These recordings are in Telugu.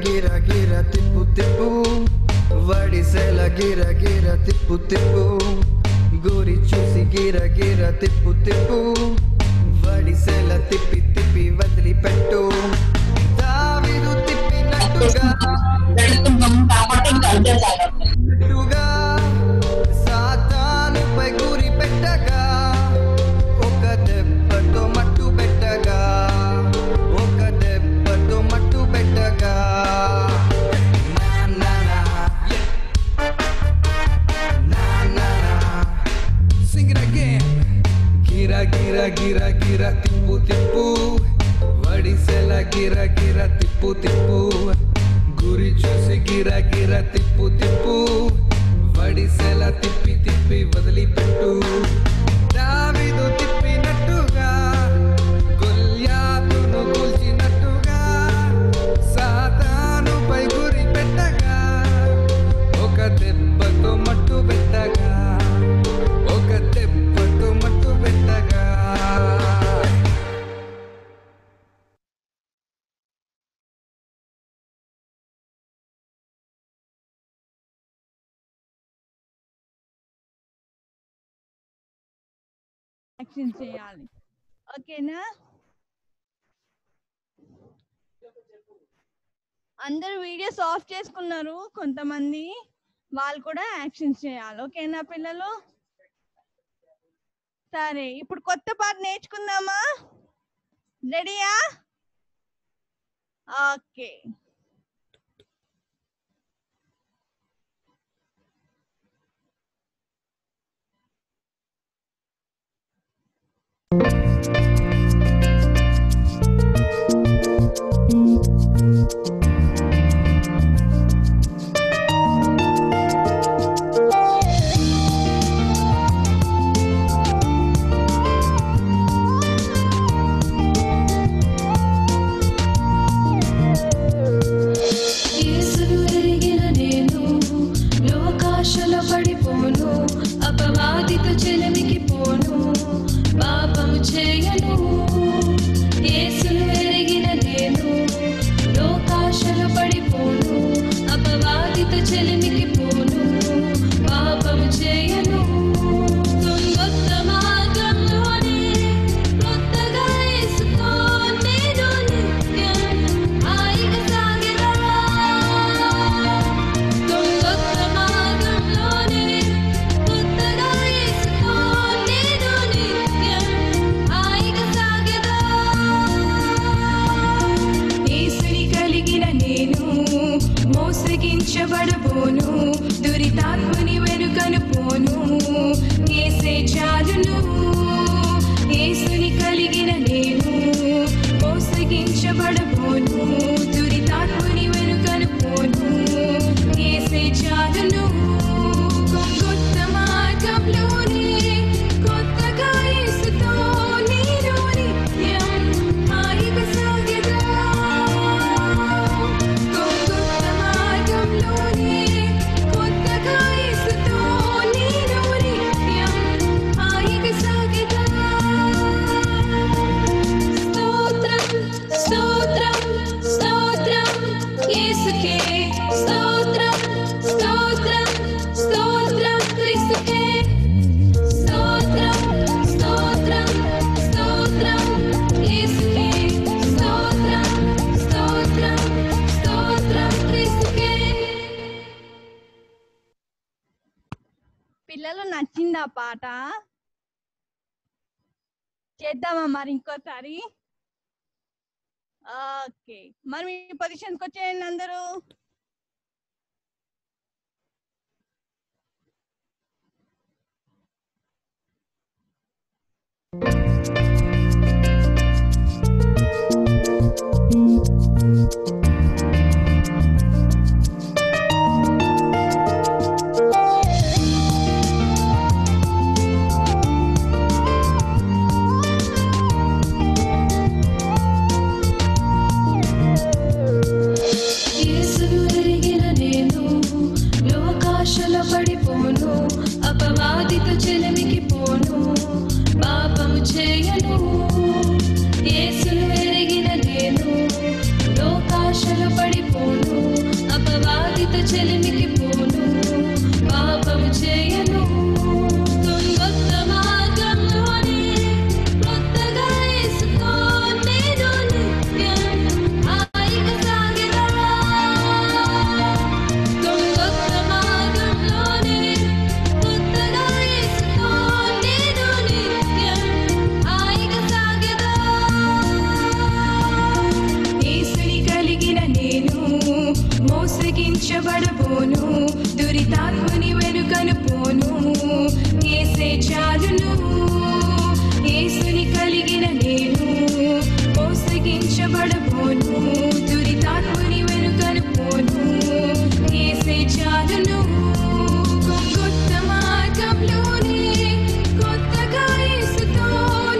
गिरा गिरा तिप्पू तिप्पू वड़ी सेला गिरा गिरा तिप्पू तिप्पू गोरी चूसी गिरा गिरा तिप्पू तिप्पू वड़ी सेला तिप्पी तिप्पी वदली पेट्टू दाविदु तिप्पी नट्टूगा नट्टूगा सातान पे गुरी पेट्टगा गिरा गिरा तिप्पू तिप्पू वड़ी सेला गिरा गिरा तिप्पू तिप्पू गुरी चूसी गिरा गिरा तिप्पू तिप्पू वड़ी सेला तिप्पी तिप्पी बदली पट्टू दाविदु तिप्पी नट्टूगा गुल्या तुनु गुल्ची नट्टूगा सातानु पै गुरी पेट्टगा ओक देब्बतो मट्टू पेट्टगा ओक देब्बतो मट्टू पेट्टगा యాక్షన్ చేయాలి ఓకేనా అందరూ వీడియోస్ ఆఫ్ చేసుకున్నారు కొంతమంది వాళ్ళు కూడా యాక్షన్ చేయాలి ఓకేనా పిల్లలు సరే ఇప్పుడు కొత్త పాట నేర్చుకుందామా రెడీయా ఓకే పాట చేద్దామా మరి ఇంకోసారి ఓకే మరి మీ పొజిషన్స్కి వచ్చేయండి అందరూ మోసగించబడబోను, దురితాత్ముని వెనుకను పోను. యేసే చాలును, యేసుని కలిగిన నేను. మోసగించబడబోను, దురితాత్ముని వెనుకను పోను. యేసే చాలును. కొత్త మార్గంలోనే కొత్తగా యేసుతో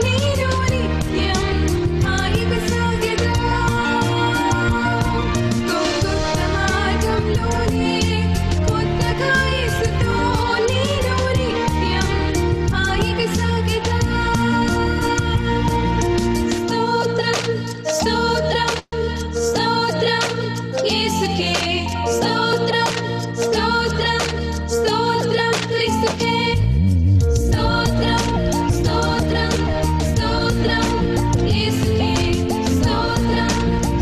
నేను నిత్యం హాయిగా సాగేదా. కొత్త మార్గంలోనే కొత్తగా యేసుతో నేను నిత్యం హాయిగా సాగేదా. స్తోత్రం స్తోత్రం స్తోత్రం యేసుకే. స్తోత్రం స్తోత్రం స్తోత్రం క్రీస్తుకే. స్తోత్రం స్తోత్రం స్తోత్రం యేసుకే. స్తోత్రం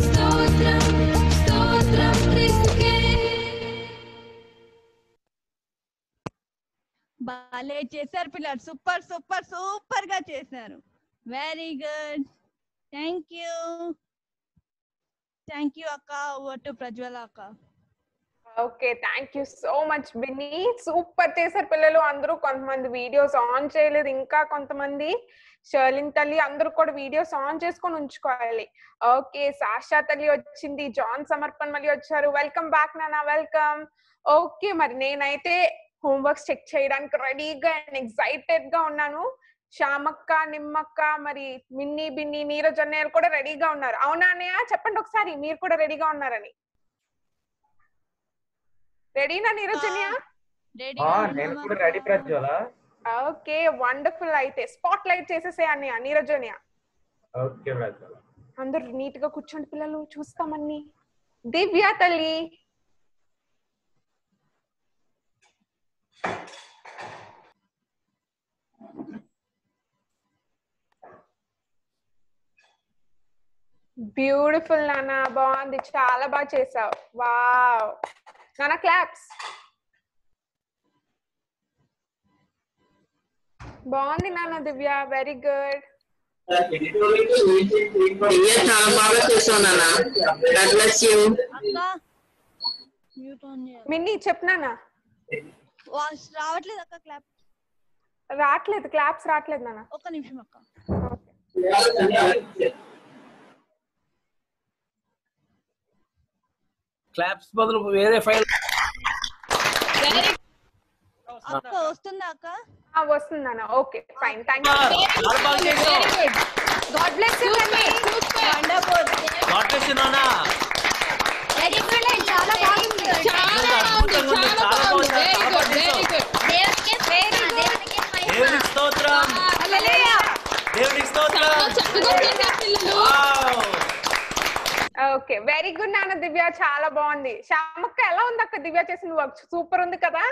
స్తోత్రం స్తోత్రం క్రీస్తుకే. బాలే చేశారు పిల్లలు, సూపర్ సూపర్ సూపర్ గా చేశారు. Very good. Thank you, thank you అక్క. ఓవర్ టు ప్రజ్వల అక్క. Okay, thank you so much Binny, super చేశారు పిల్లలు. అందరూ కొంతమంది వీడియోస్ ఆన్ చేయలేదు, ఇంకా కొంతమంది షర్లిన్ తల్లి అందరూ కూడా వీడియోస్ ఆన్ చేసుకొని ఉంచుకోవాలి. ఓకే, సాషా తల్లి వచ్చింది, జాన్ సమర్పణ మళ్ళీ వచ్చారు. వెల్కమ్ బ్యాక్ నానా, వెల్కమ్. ఓకే, మరి నేనైతే హోంవర్క్స్ చెక్ చేయడానికి రెడీగా అండ్ ఎక్సైటెడ్ గా ఉన్నాను. శ్యామక్క, నిమ్మక్క, మరి మిన్నీ, బిన్నీ, నీరజ్ అన్నయ్య కూడా రెడీగా ఉన్నారు. అవునా అన్నయ్య, చెప్పండి ఒకసారి మీరు కూడా రెడీగా ఉన్నారని. రెడీనా నీరజ్ అన్నయ్య? Okay, wonderful. అయితే స్పాట్ లైట్ చేసేసే అన్నయ్య, నీరజ్ అన్నయ్య. అందరు నీట్ గా కూర్చోండి పిల్లలు, చూస్తామని. దివ్య తల్లి, బ్యూటిఫుల్ నానా, బాగుంది, చాలా బాగా చేసావు. వావ్ నానా, క్లాప్స్. బాగుంది నానా దివ్య, వెరీ గుడ్. మిన్నీ చెప్పనా? రావట్లేదు క్లాప్స్, రావట్లేదు నానా. ఒక నిమిషం అక్క. క్లాప్స్ బదులు వేరే ఫైల్ అక్క వస్తుందా? అక్క ఆ వస్తుందన్న. Okay fine, thank you. God bless you అన్న. Super, wonderful. God bless you నానా. వెరీ గుడ్, చాలా బాగుంది, చాలా బాగుంది, చాలా బాగుంది. Very good. దేవునికి ప్రేమ, దేవునికి మహిమ. దేవునికి స్తోత్రం, హల్లెలూయా. దేవునికి స్తోత్రం. చక్కగా పిల్లలు. వావ్, ఓకే, వెరీ గుడ్ నాన్న దివ్య, చాలా బాగుంది. శ్యామక్క ఎలా ఉంది అక్క దివ్య చేసిన వర్క్? సూపర్ ఉంది కదా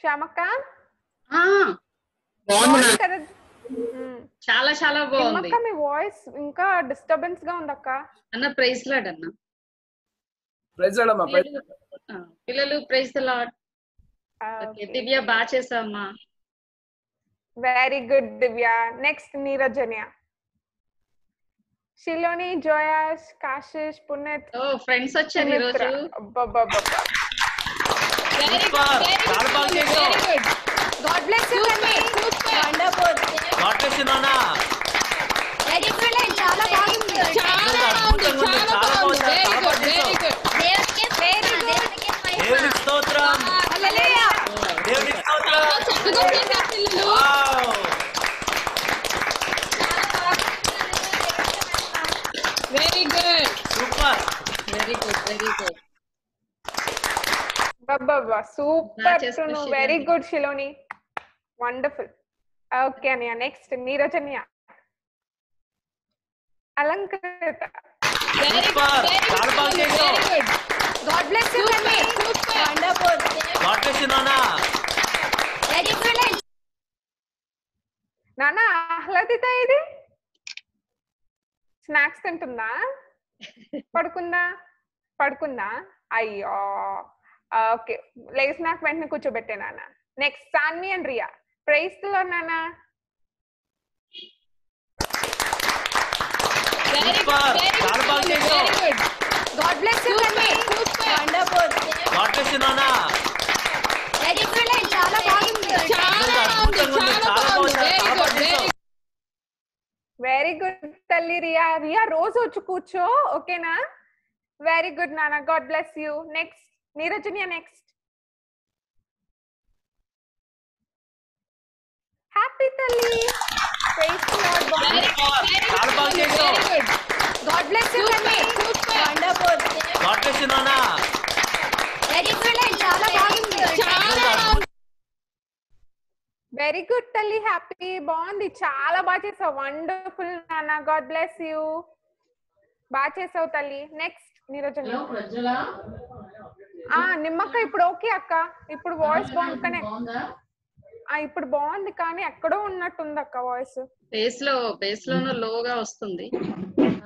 శ్యామక్క? చాలా చాలా బాగుంది. మీ వాయిస్ ఇంకా డిస్టర్బెన్స్ గా ఉంది అక్క. అన్న ప్రైజ్ లార్డ్ అన్న. ప్రైజ్ లార్డ్ అమ్మా. పిల్లలు praise the Lord. Okay Divya, బాగా చేసావమ్మా. Very good Divya. Next Neerajanya, Shiloni, Joash, Kashish, Puneet. ఓ ఫ్రెండ్స్ వచ్చారు ఈ రోజు. అబ్బబ్బబ్బ, వెరీ గుడ్, చాలా బాగా చేశారు. గాడ్ బ్లెస్ యు అన్న. Super, wonderful. God bless you నానా. వెరీ గుడ్, చాలా బాగుంది, చాలా బాగుంది, చాలా బాగుంది. Very good, very good. దేవునికి ప్రేమ, దేవునికి మహిమ. దేవునికి స్తోత్రం, హల్లెలూయా. దేవునికి స్తోత్రం, చక్కగా చేశారు పిల్లలు. Wow, very good, super. Very good, very good. బాబా సూపర్ టును, very good Shiloni, wonderful. Okay Aniya, next Neerajanya, Alankrita. Very good, చాలా బాగా చేశారు. గాడ్ బ్లెస్ యు అన్న. Super, wonderful. God bless you నానా. వెరీ గుడ్ నానా. ఆహ్లాదిత ఇది స్నాక్స్ తింటుందా? పడుకుందా? పడుకుందా? అయ్యో. ఓకే, లేస్ నాకు వెంటనే కూర్చోబెట్టే నాన్న. Next Saanvi and Riya, praise the Lord నాన్న. God bless you, wonderful. God bless you, Nana. Very good. Chala baagundi. Chala baagundi. Very good, Talli Riya. Riya, रोज हो चुकूचो, okay ना? Very good, Nana. God bless you. Next, Neerajuniya next. Happy Talli. Praise the Lord. Very good. Very good. God bless you, Talli. Wonderful. God bless you, Nana. Very good. Chala baagundi. Very good, Talli. Happy bond. Chala baa chesav. Wonderful, Nana. God bless you. Baa chesav, Talli. Next, Neerajana. Hello, Prajala. Ah, nimmakka ippudu okay akka. Ippudu voice bond connect. Ah, ippudu bond kaani ekkado unnattu undi akka voice. Base lo low ga vastundi.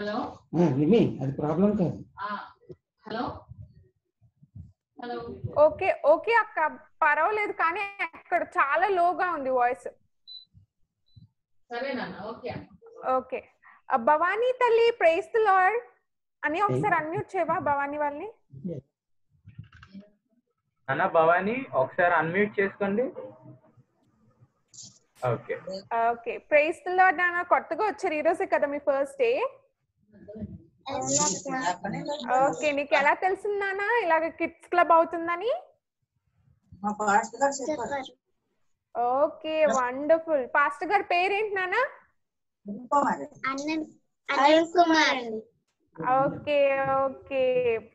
Hello Nimmi అది ప్రాబ్లం కాదు हेलो हेलो ఓకే ఓకే అక్క పరవాలేదు కానీ అక్కడ చాలా లోగా ఉంది వాయిస్ సరేనా ఓకే ఓకే భవానీ తల్లి ప్రైజ్ ది లార్డ్ అని ఒకసారి అన్మ్యూట్ చేయవా భవానీ వాళ్ళని అన్న భవానీ ఒకసారి అన్మ్యూట్ చేసుకోండి okay okay praise the Lord అన్న కొత్తగా వచ్చారు ఈ రోజే కదా మీ ఫస్ట్ డే ఓకే నీకు ఎలా తెలుసున్నానా ఇలాగ కిడ్స్ క్లబ్ అవుతుందని మా పాస్టర్ గారు చెప్పారు ఓకే వండర్ఫుల్ పాస్టర్ గారి పేరు ఏంటి నానా Anil Kumar okay okay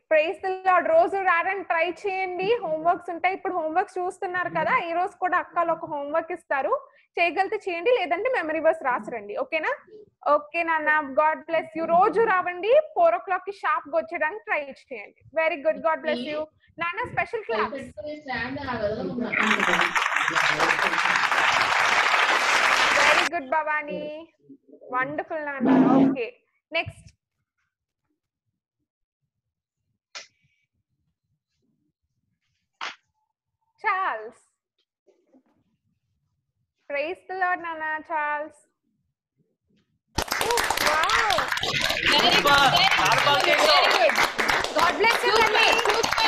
praise the Lord రోజు రారండి ట్రై చేయండి హోంవర్క్స్ ఉంటాయి ఇప్పుడు హోంవర్క్స్ చూస్తున్నారు కదా ఈ రోజు కూడా అక్కలు ఒక హోంవర్క్ ఇస్తారు చేయగలితే చేయండి లేదంటే మెమరీ వర్స్ రాసిరండి ఓకేనా ఓకే నాన్న గాడ్ బ్లెస్ యూ రోజు రావండి 4 o'clock కి షార్ప్ గా వచ్చేడానికి ట్రై చేయండి very good God bless you నాన్న special class very good Bhavani wonderful నాన్న okay next Charles Praise the Lord, Nana Charles. Oh, wow. Very good. God bless you, Nana.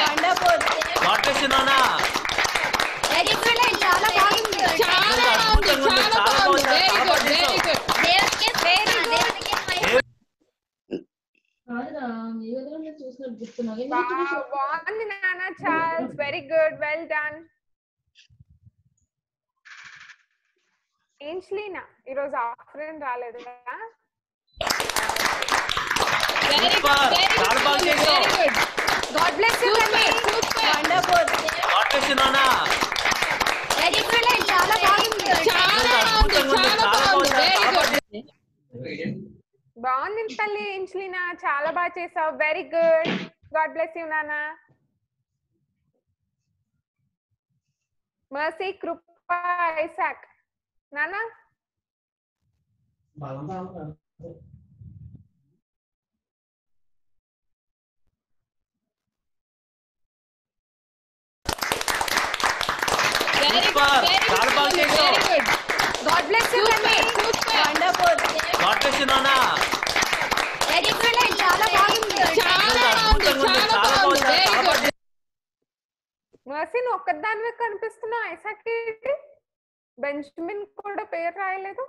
Wonderful. God bless you, Nana. Very good. Chala baagundi. Chala baagundi. Very good. Very good. Very good. Kaada, you guys are choosing to guess now. Wow, Nana Charles. Very good. Well done. Angelina ఈ రోజు ఆఫ్రెండ్ రాలేదు కదా వెరీ గుడ్ చాలా బాగా చేసావు గాడ్ బ్లెస్ యు నాన్న వండర్ఫుల్ గాడ్ బ్లెస్ యు నాన్న వెరీ గుడ్ చాలా బాగుంది బాగుంది తల్లి ఏంజలీనా చాలా బాగా చేసావు very good God bless you నాన్న మర్సీ కృప ఐసాక్ नाना very good god bless you wonderful god bless you nana very good chala baagundi chala baagundi మర్సిన్ ఒక్కదానివే కనిపిస్తున్నా ఐసాకి బెంజమిన్ కూడా పేరు రాయలేదు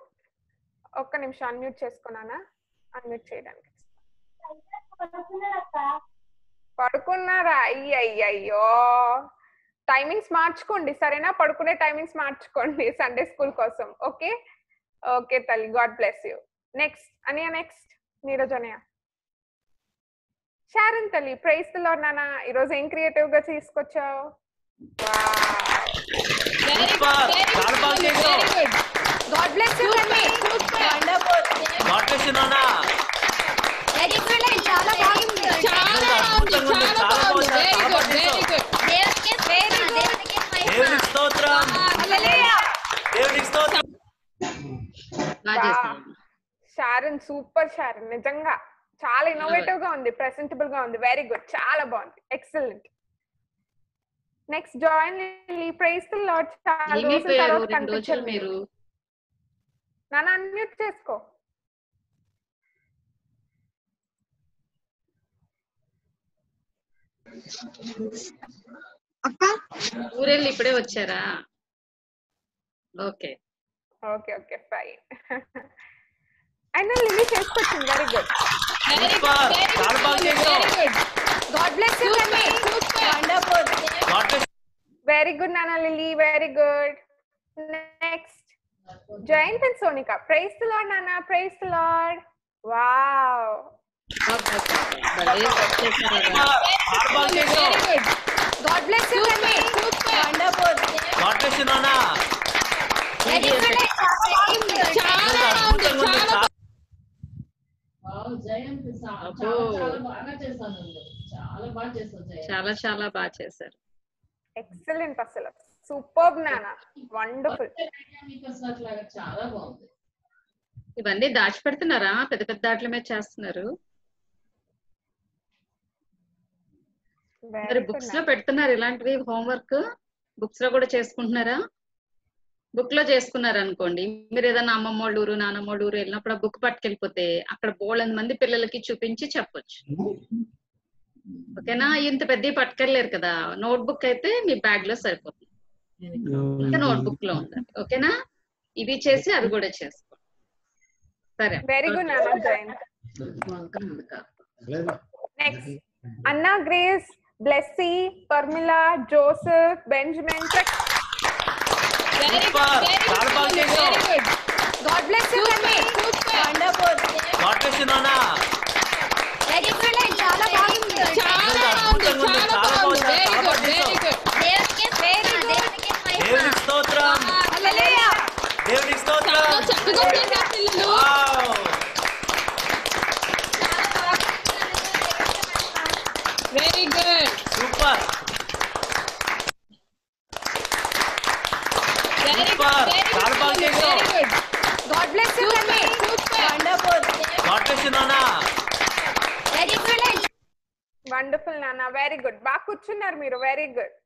ఒక్క నిమిషం అన్మ్యూట్ చేసుకున్నానా అన్మ్యూట్ చేయడానికి పడుకున్నారా అయ్యయ్యో టైమింగ్స్ మార్చుకోండి సరేనా పడుకునే టైమింగ్స్ మార్చుకోండి సండే స్కూల్ కోసం ఓకే ఓకే తల్లి God bless you next Aniya next Neeraj Aniya Sharon తల్లి ప్రైజ్ ది లార్డ్ నానా ఈరోజు ఏం క్రియేటివ్ గా తీసుకొచ్చావు God bless you, Nana. Wonderful. God bless you, Nana. Very good. Chala baagundi. Chala baagundi. Very good. Devudiki stotram. Hallelujah. Devudiki stotram. Sharan super Sharan. Nijanga. Chala innovative ga undi, presentable ga undi. Very good. Chala baagundi. Excellent. Next join Lily praise the Lord chaala roju taru kanpichal meeru nana unmute chesko అక్కా ఊరేళ్ళి ఇప్పుడే వచ్చారా ఓకే ఓకే ఓకే ఫైన్ అయినా లిలీ చేసుకొచ్చింది వెరీ గుడ్ వెరీ గుడ్ చాలా బాగా చేశావు గాడ్ బ్లెస్ యు అండి వండర్ఫుల్ వెరీ గుడ్ నానా Lily very good next Jayanth and Sonika praise the Lord Nana praise the Lord wow God bless you Nana wonderful God bless you Nana very good wow Jayanth చాలా బాగా చేశారు చాలా బాగా చేశారు చాలా చాలా బాగా చేశారు excellent అసలు సూపర్బ్ నానా వండర్ఫుల్ చాలా బాగుంది ఇవన్నీ దాచిపెడుతున్నారా పెద్ద పెద్ద దాట్ల మీద చేస్తున్నారు మరి బుక్స్ లో పెడుతున్నారు ఇలాంటివి హోంవర్క్ బుక్స్ లో కూడా చేసుకుంటున్నారా బుక్ లో చేసుకున్నారు అనుకోండి మీరు ఏదైనా అమ్మమ్మ వాళ్ళ ఊరు నానమ్మ వాళ్ళ ఊరు వెళ్ళినప్పుడు ఆ బుక్ పట్టుకెళ్ళిపోతే అక్కడ బోల్డ్ మంది పిల్లలకి చూపించి చెప్పొచ్చు ఓకేనా ఇంత పెద్ద పట్టుకెళ్ళలేరు కదా నోట్బుక్ అయితే మీ బ్యాగ్ లో సరిపోతుంది నోట్బుక్ లో ఉంది ఓకేనా ఇవి చేసి అది కూడా చేసుకోండి సరే వెరీ గుడ్ నానా Jayanth next Anna Grace Blessy Parmila Joseph Benjamin very good God bless you అండి వండర్ఫుల్ గాడ్ బ్లెస్ యు నానా వెరీ గుడ్ చాలా బాగుంది చాలా బాగుంది చాలా బాగుంది వెరీ గుడ్ వెరీ గుడ్ దేవుని స్తోత్రం హల్లెలూయా దేవుని స్తోత్రం చాలా చక్కగా చేశారు పిల్లలు wow very good super very good చాలా బాగా చేశారు గాడ్ బ్లెస్ యు అండి వండర్ఫుల్ గాడ్ బ్లెస్ యు నానా వెరీ గుడ్ వండర్ఫుల్ నానా వెరీ గుడ్ బాగా కూర్చున్నారు మీరు very good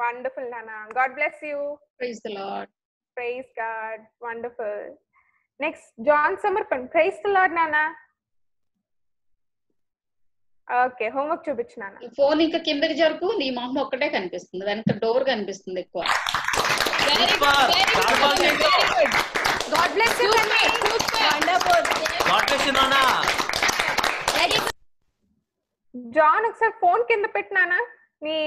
wonderful nana god bless you praise god wonderful next john samarpan praise the lord nana okay homework chubich nana phone inka kindiki jarupu nee mamma okkade kanipistundi venka door kanipistundi ekku very good god bless you nana wonderful god bless you nana very good john okkar phone kinda pet nana nee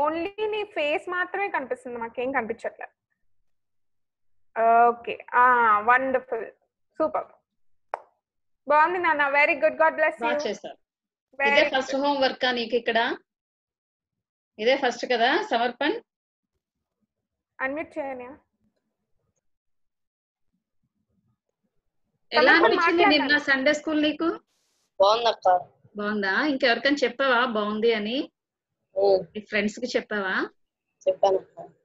only నీ ఫేస్ మాత్రమే కనిపిస్తుంది మాకేం కనిపించట్లేదు ఓకే వండర్ఫుల్ సూపర్ బాగుంది నాన్న very good God bless you చేశారు ఇదే ఫస్ట్ హోమ్ వర్క్ ఆ నీకు ఇక్కడ ఇదే ఫస్ట్ కదా సమర్పణ్ అన్మ్యూట్ చేయనా ఎలా అనిపించింది నిన్న సండే స్కూల్ నీకు బాగుందక్క బాగుందా ఇంకెవరికైనా చెప్పావా బాగుంది అని ఫ్రెండ్స్ కి చెప్పావా చెప్పాను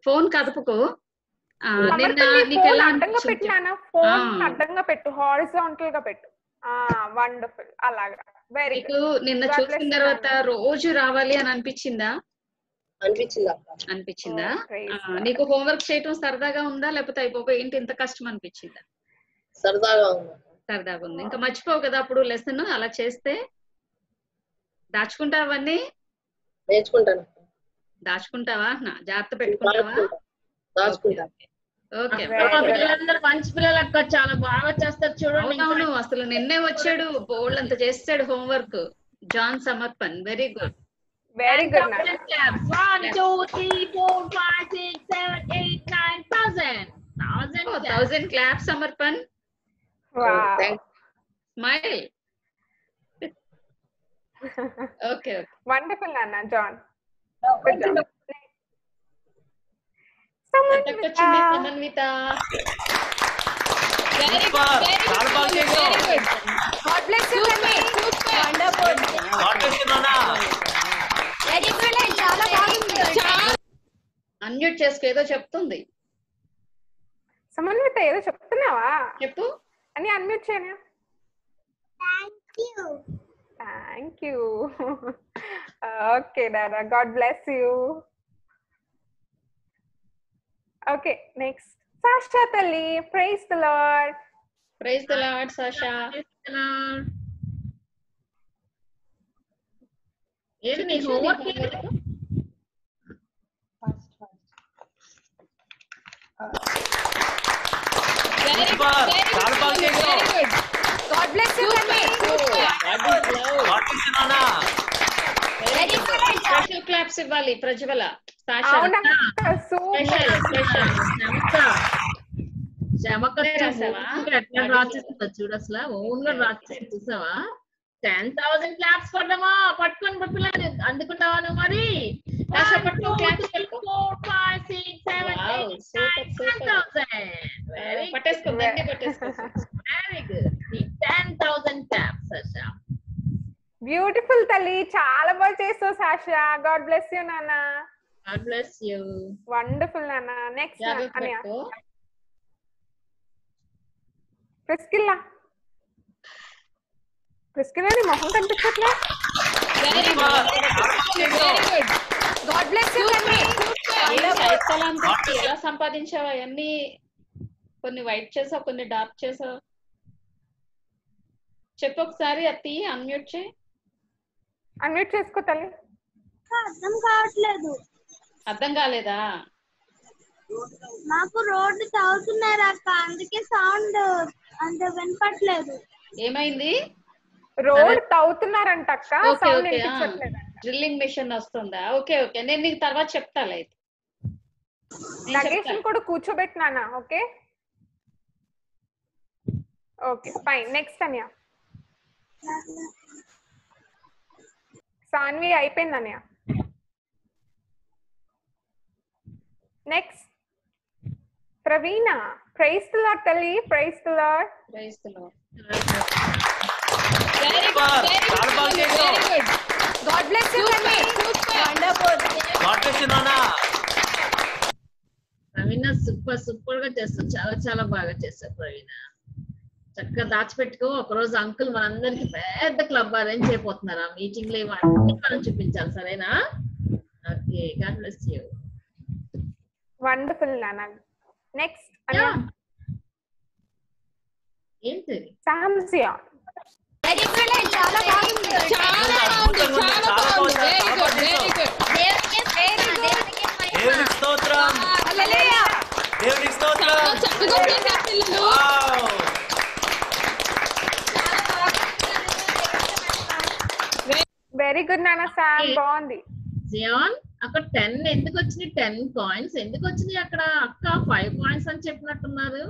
ఫోన్ కదపకు నిన్న నీకెలా అడ్డంగా పెట్టానా ఫోన్ అడ్డంగా పెట్టు హారిజాంటల్ గా పెట్టు వండర్ఫుల్ అలాగా వెరీ గుడ్ నిన్న చూసిన తర్వాత రోజు రావాలి అని అనిపించిందా అనిపించిందా నీకు హోంవర్క్ చేయడం సరదాగా ఉందా లేకపోతే అయిపోయి ఏంటి ఇంత కష్టం అనిపించిందా సరదాగా ఉంది సరదాగా ఉంది ఇంకా మర్చిపోవు కదా అప్పుడు లెసన్ అలా చేస్తే దాచుకుంటావు అవన్నీ నేర్చుకుంటాను దాచుకుంటావా నా జాగ్రత్త పెట్టుకుంటావా దాచుకుంటా ఓకే పిల్లలందరూ మంచి పిల్లలక్క చాలా బాగా చేస్తారు చూడండి అవును అసలు నిన్నే వచ్చాడు బోల్డ్ అంత చేస్తాడు homework John Samarpan very good very good 1 2 3 4 5 6 7 8 9 1000 claps Samarpan wow thanks smile okay wonderful nana john someone chindi Sanvita very good chaala baa chesaru god bless you nana wonderful god bless you nana very good chaala baagundi unmute chesko edo cheptundi Sanvita edo cheptunava cheppu ani unmute cheyana thank you thank you okay nana god bless you okay next sasha tali praise the lord sasha praise the lord ఏది నీ హోంవర్క్ ఏంటి ఫస్ట్ వెరీ గుడ్ చాలా బాగా చేశారు God bless you God bless you నానా వెరీ గుడ్ స్పెషల్ క్లాప్స్ ఇవ్వాలి ప్రజ్వల సాషా స్పెషల్ స్పెషల్ నమస్కారం జమక చేసావా ఎట్లా రాసిస్తా చూడు అసలు ఓన్గా రాసిస్తా చూసావా 10,000 claps for them all. Patkan patla andukuntawa nu mari. Asha pattu claps 4 5 6 7 8 9 10,000. Very patasko mende patasko. Very good. 10,000 claps Asha. Beautiful tali chaala ba chesav Asha. God bless you Nana. God bless you. Wonderful Nana. Next Ananya. Priscilla. Priscilla ni moham kanipistla very good God bless you Nani ela salam petti ela sampadinchava anni konni white chesa konni dark chesa cheppok sari atti unmute chesko tali ardham kaaleda naaku road taavutunnaru akka anduke sound ante vinpatledu emaindi road తౌతునారంట అక్క సౌండ్ వినిపించట్లేదు డ్రిల్లింగ్ మెషిన్ వస్తుందా ఓకే ఓకే నేను మీకు తర్వాత చెప్తాలే లగేజ్ కూడా కూర్చోబెట్టనానా okay okay fine next Anya Sanvi అయిపోయింది Anya next Praveena praise the Lord తల్లి praise the Lord praise the Lord Very good. Very good. God bless you, Nana. Wonderful. God bless you, Nana. Pravina super super ga chesam. Chala chala baga chesam Pravina. Chakka daach pettuko oka roju uncle manandariki pedda club arrange cheyapothunnaru. Meeting le vanni karu chupinchalu sarena. Okay. God bless you. Wonderful, Nana. Next. Yeah. Enti. Samsia. Very brilliant. Chala baagundi. Chala baagundi. Chala baagundi. Very good. Very good. Devaki stotram. Devaki stotram. Hallelujah. Devaki stotram. Chakkugundi na pillalu. Wow. Very good Nana Sam. Baagundi. Zion akka 10 enduku ochini 10 points enduku ochini akkada akka 5 points ani cheptunnaru.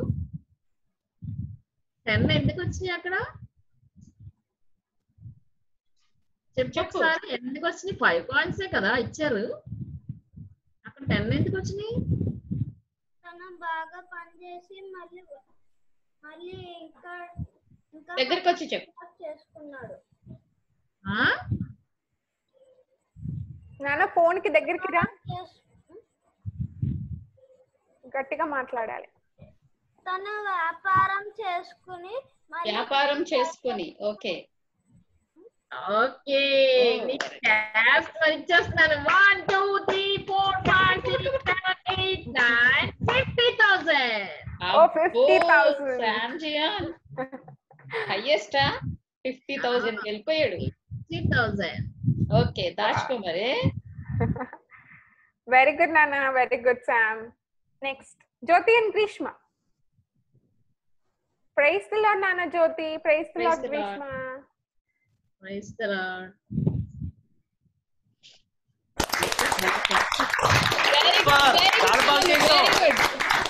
10 enduku ochini akkada చెప్పొచ్చు సార్ ఎందుకు వచ్చని 5 పాయింట్స్ ఏ కదా ఇచ్చారు అక్కడ 10 ఎందుకు వచ్చని మనం బాగా పని చేసి మళ్ళీ ఇంకా దగ్గరికి వచ్చి చేసుకున్నాడు ఆ నాన్న ఫోన్ కి దగ్గరికి రా గట్టిగా మాట్లాడాలి తన వ్యాపారం చేసుకుని okay Okay. Ni class marichestunnaru 1 2 3 4 5 6 7 8 9 50,000. Oh 50,000. Sanjiyan. Highest ah 50,000 elpoyadu. 50,000. Okay, Dashkumare. Very good Nana, very good Sam. Next, Jyoti and Krishma. Praise the Lord Nana Jyoti, praise the Lord Krishma. Praise the Lord. Very good. Very good.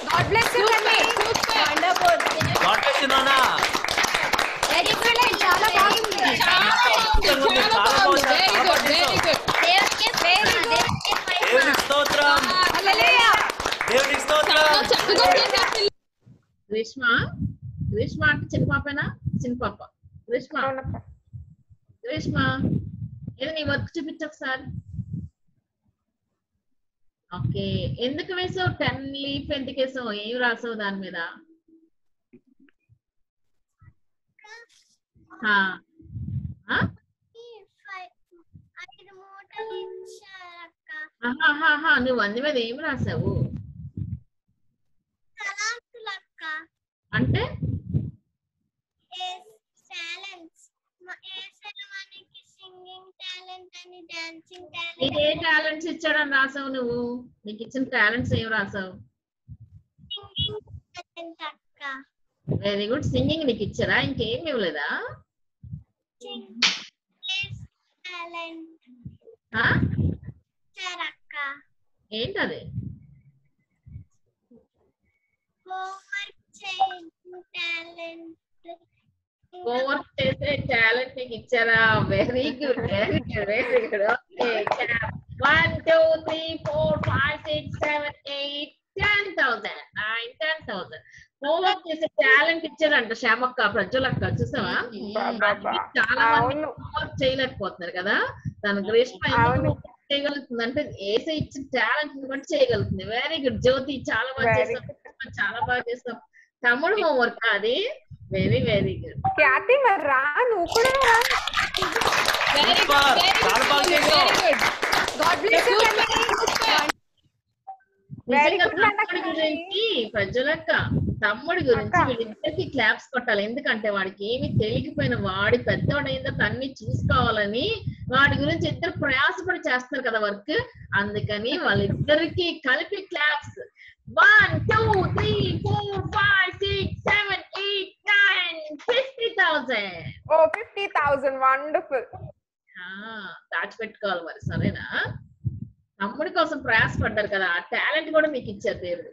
God bless you, Nana. Wonderful. God bless you, Nana. Very brilliant. Chala baagundi. Very good. Very good. Devaki stotram. Hallelujah. Devaki stotram. Krishma ante chinna papena chinna papa. Krishma. Krishma ఏది నీ వర్క్ చూపించు ఒకసారి ఓకే ఎందుకు వేసావు 10 లీఫ్ ఎందుకు వేసావు ఏం రాసావు దాని మీద హా హా ఐ రిమోట్ ఇచ్చారక్క హా హా హా నువ్వు అన్ని మీద ఏం రాసావు కలాంతులక్క అంటే ఏ టాలెంట్స్ మా ఏ సింగింग टैलेंट టాలెంట్స్ ఇచ్చాడని రాసావు నువ్వు? నీకు ఇచ్చిన టాలెంట్స్ ఏం రాసావు? Very good. సింగింగ్ నీకు ఇచ్చారా? ఇంకేం ఇవ్వలేదా? ఏంటది? హోంవర్క్ చేసే టాలెంట్ నీకు ఇచ్చారా? Very good very good very good. Okay 1 2 3 4 5 6 7 8 10,000 homework చేసే టాలెంట్ ఇచ్చారంట శ్యామక్క ప్రజ్వలక్క. చూసావా చాలా మంది హోంవర్క్ చేయలేకపోతున్నారు కదా, తన గ్రేష్మ చేయగలుగుతుంది అంటే ఏసే ఇచ్చిన టాలెంట్ కూడా చేయగలుగుతుంది. వెరీ గుడ్ జ్యోతి, చాలా బాగా చేస్తాం, చాలా బాగా చేస్తాం. తమ్ముడు హోంవర్క్ అది? Very very good. క్యాతి మరి రా నువ్వు కూడా. Very good very good. God bless you. Very good. తమ్ముడి గురించి ప్రజ్వలక్క, తమ్ముడి గురించి వీళ్ళిద్దరికి క్లాప్స్ కొట్టాలి. ఎందుకంటే వాడికి ఏమి తెలియకపోయినా వాడి పెద్దవాడైందో తన్ని చూసుకోవాలని వాడి గురించి ఇద్దరు ప్రయాసపడి చేస్తారు కదా వర్క్, అందుకని వాళ్ళిద్దరికి కలిపి క్లాప్స్. 1 2 3 4 5 6 7 8 9 50,000. Oh, 50,000. Wonderful. దాచిపెట్టుకోవాలి మరి, సరేనా? తమ్ముడి కోసం ప్రయాసపడ్డారు కదా, ఆ టాలెంట్ కూడా మీకు ఇచ్చారు దేవుడు.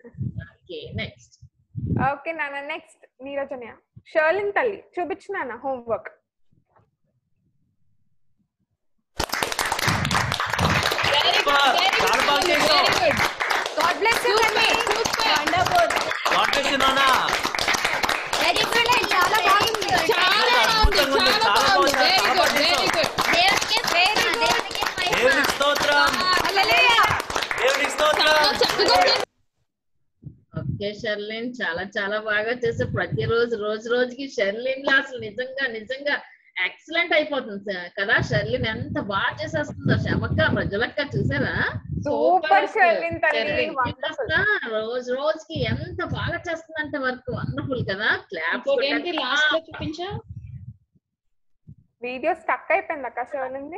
Okay next. ఓకే నాన్న నెక్స్ట్ నీరజన్య. షర్లిన్ తల్లి చూపించు నాన్న homework. God bless you, Nirmala. Wonderful. God bless you, Nana. Very good. Chala baagundi. Chala baagundi. Chala baagundi. Very good. Very good. Devaki very good. Devaki stotram. Hallelujah. Devaki stotram. Okay, Sherlyn chala chala baaga chese prati roju ki Sherlyn la asalu nijanga excellent అయిపోతుంది కదా షర్లిన్, ఎంత బాగా చేసేస్తుందో శ్యామక్క ప్రజ్వలక్క. చూసారా సూపర్ షర్లిన్ తల్లి, రోజు రోజుకి ఎంత బాగా చేస్తుందంటే వర్క్. వండర్ఫుల్ కదా. క్లాప్స్ ఏంటి లాస్ట్ లో చూపించా? వీడియో స్టక్ అయిపోయింది అక్క షర్లిన్.